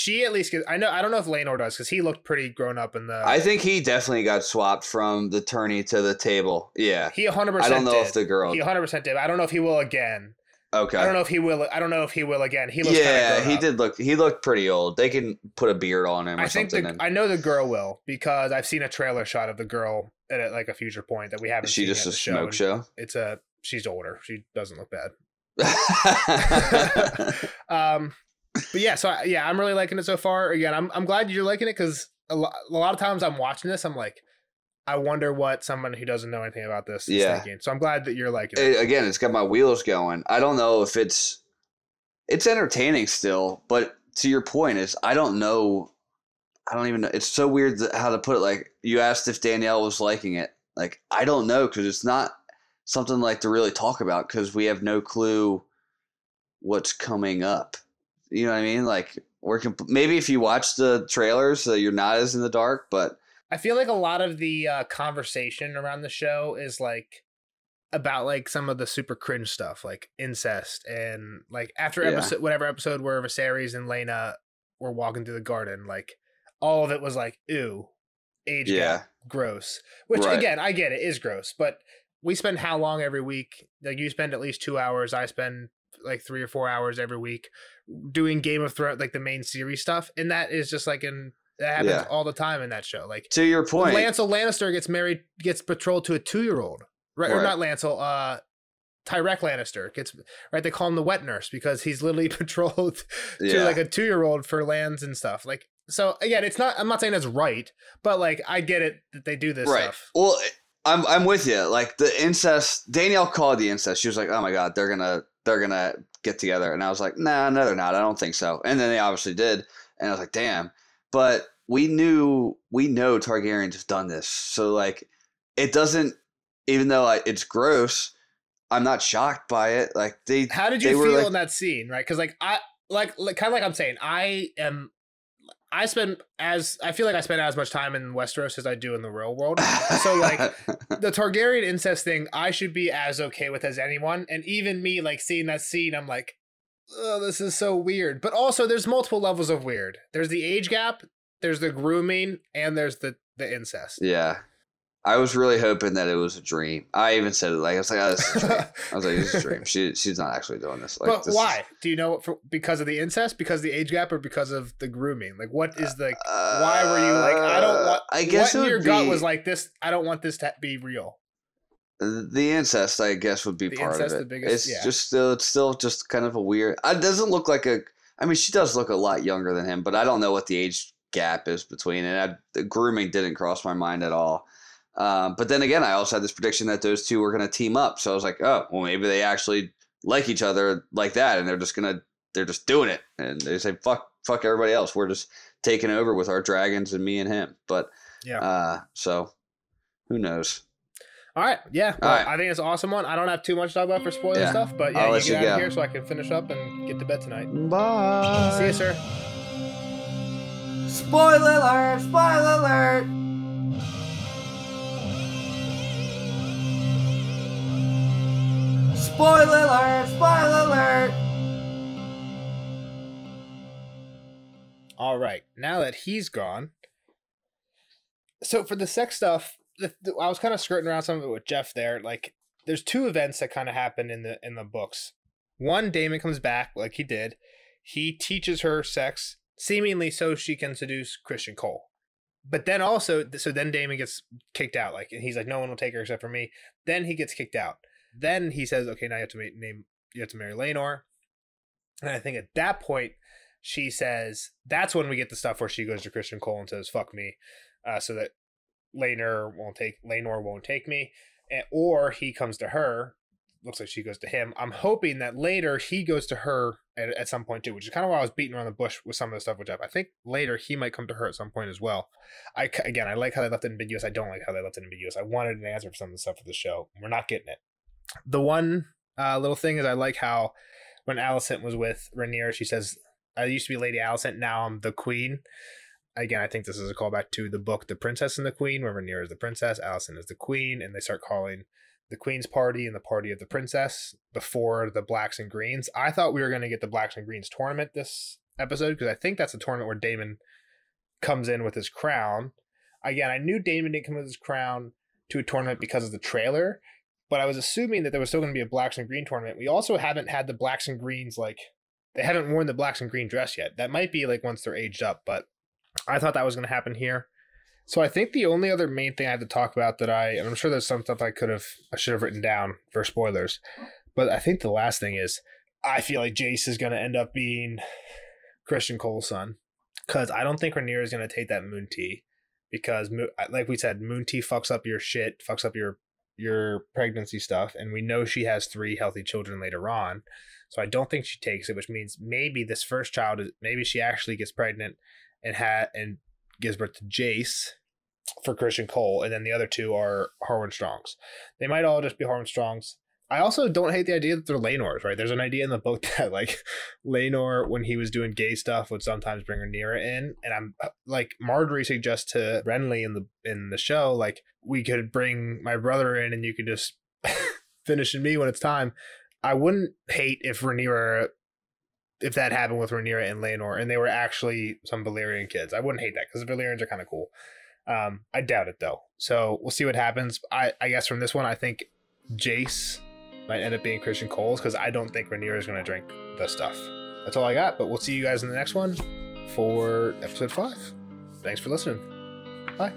She at least gets, I don't know if Laenor does, because he looked pretty grown up in the. I think he definitely got swapped from the tourney to the table. Yeah, he 100%. I don't know if the girl. He 100% did. I don't know if he will again. Okay. I don't know if he will again. He looks. Yeah, he did look. He looked pretty old. They can put a beard on him. I know the girl will, because I've seen a trailer shot of the girl at like a future point that we haven't. She seen just yet, a smoke show. She's older. She doesn't look bad. But yeah, so I'm really liking it so far. Again, I'm glad you're liking it, because a lot of times I'm watching this, I'm like, I wonder what someone who doesn't know anything about this is thinking. So I'm glad that you're liking it. Again, it's got my wheels going. I don't know if it's entertaining still, but to your point is, I don't even know. It's so weird how to put it. Like you asked if Danielle was liking it. Like, I don't know, because it's not something like to really talk about, because we have no clue what's coming up. You know what I mean? Like, maybe if you watch the trailers, so you're not as in the dark, but. I feel like a lot of the conversation around the show is like about like some of the super cringe stuff, like incest, and like after episode, whatever episode where Viserys and Lena were walking through the garden, like all of it was like, ew, age gap, gross, which again, I get it is gross, but we spend how long every week? Like you spend at least 2 hours. I spend like 3 or 4 hours every week doing Game of Thrones, like the main series stuff. And that is just like in, that happens all the time in that show. Like, to your point, Lancel Lannister gets married, gets betrothed to a 2-year-old, right? Or not Lancel, Tyrek Lannister gets, right, they call him the wet nurse because he's literally betrothed to like a 2-year-old for lands and stuff. Like, so again, it's not, I'm not saying that's right, but like, I get it that they do this stuff. Well, I'm with you. Like the incest, Danielle called the incest. She was like, oh my God, they're gonna get together. And I was like, nah, no, they're not. I don't think so. And then they obviously did. And I was like, damn, but we know Targaryen just done this. So like, it doesn't, even though like, it's gross, I'm not shocked by it. Like they, how did you feel in that scene? Right. Cause like, I like kind of like I'm saying, I feel like I spend as much time in Westeros as I do in the real world. So like the Targaryen incest thing, I should be as okay with as anyone. And even me, like seeing that scene, I'm like, oh, this is so weird. But also there's multiple levels of weird. There's the age gap, there's the grooming, and there's the incest. Yeah. I was really hoping that it was a dream. I even said it, like, I was like, oh, this is a dream. I was like, this is a dream. She's not actually doing this. Like, but this why? Is... Do you know, because of the incest, because of the age gap, or because of the grooming? Like, what is the, why were you like, I don't want, I guess what in your gut was like this, I don't want this to be real? The incest, I guess, would be part of it. The biggest, it's still just kind of a weird, it doesn't look like a, I mean, she does look a lot younger than him, but I don't know what the age gap is between, and the grooming didn't cross my mind at all. But then again, I also had this prediction that those two were going to team up. So I was like, oh, well, maybe they actually like each other like that. And they're just doing it. And they say, fuck everybody else. We're just taking over with our dragons and me and him. But yeah, so who knows? All right. Yeah. Well, all right. I think it's an awesome one. I don't have too much to talk about for spoiler stuff, but yeah, you get out of here so I can finish up and get to bed tonight. Bye. See you, sir. Spoiler alert, spoiler alert. Spoiler alert! Spoiler alert! All right, now that he's gone, so for the sex stuff, I was kind of skirting around some of it with Jeff there. Like, there's two events that kind of happened in the books. One, Daemon comes back, like he did. He teaches her sex, seemingly so she can seduce Christian Cole. But then also, so then Daemon gets kicked out. Like, and he's like, no one will take her except for me. Then he gets kicked out. Then he says, okay, now you have to marry Laenor. And I think at that point, she says, that's when we get the stuff where she goes to Christian Cole and says, fuck me, so that Laenor won't take me. And, or he comes to her. Looks like she goes to him. I'm hoping that later he goes to her at some point too, which is kind of why I was beating around the bush with some of the stuff with Jeff. I think later he might come to her at some point as well. Again, I like how they left it ambiguous. I don't like how they left it ambiguous. I wanted an answer for some of the stuff for the show. We're not getting it. The one little thing is I like how when Alicent was with Rhaenyra, she says, I used to be Lady Alicent, now I'm the Queen. Again, I think this is a callback to the book The Princess and the Queen, where Rhaenyra is the princess, Alicent is the queen, and they start calling the Queen's party and the party of the princess before the Blacks and Greens. I thought we were going to get the Blacks and Greens tournament this episode because I think that's a tournament where Daemon comes in with his crown. Again, I knew Daemon didn't come with his crown to a tournament because of the trailer, but I was assuming that there was still going to be a Blacks and Green tournament. We also haven't had the Blacks and Greens, like, they haven't worn the Blacks and Green dress yet. That might be, like, once they're aged up, but I thought that was going to happen here. So I think the only other main thing I had to talk about that and I'm sure there's some stuff I should have written down for spoilers, but I think the last thing is I feel like Jace is going to end up being Christian Cole's son because I don't think Rhaenyra is going to take that Moon Tea because, like we said, Moon Tea fucks up your shit, fucks up your pregnancy stuff, and we know she has 3 healthy children later on, so I don't think she takes it, which means maybe this first child is, maybe she actually gets pregnant and gives birth to Jace for Christian Cole, and then the other 2 are Harwin Strongs. They might all just be Harwin Strongs. I also don't hate the idea that they're Laenors, right? There's an idea in the book that, like, Laenor, when he was doing gay stuff, would sometimes bring Rhaenyra in. And I'm like, Margaery suggests to Renly in the show, like, we could bring my brother in and you could just finish in me when it's time. I wouldn't hate if that happened with Rhaenyra and Laenor, and they were actually some Valyrian kids. I wouldn't hate that because the Valyrians are kind of cool. I doubt it, though. So we'll see what happens. I guess from this one, I think Jace might end up being Christian Cole's, because I don't think Rhaenyra is going to drink the stuff. That's all I got, but we'll see you guys in the next one for episode 5. Thanks for listening. Bye.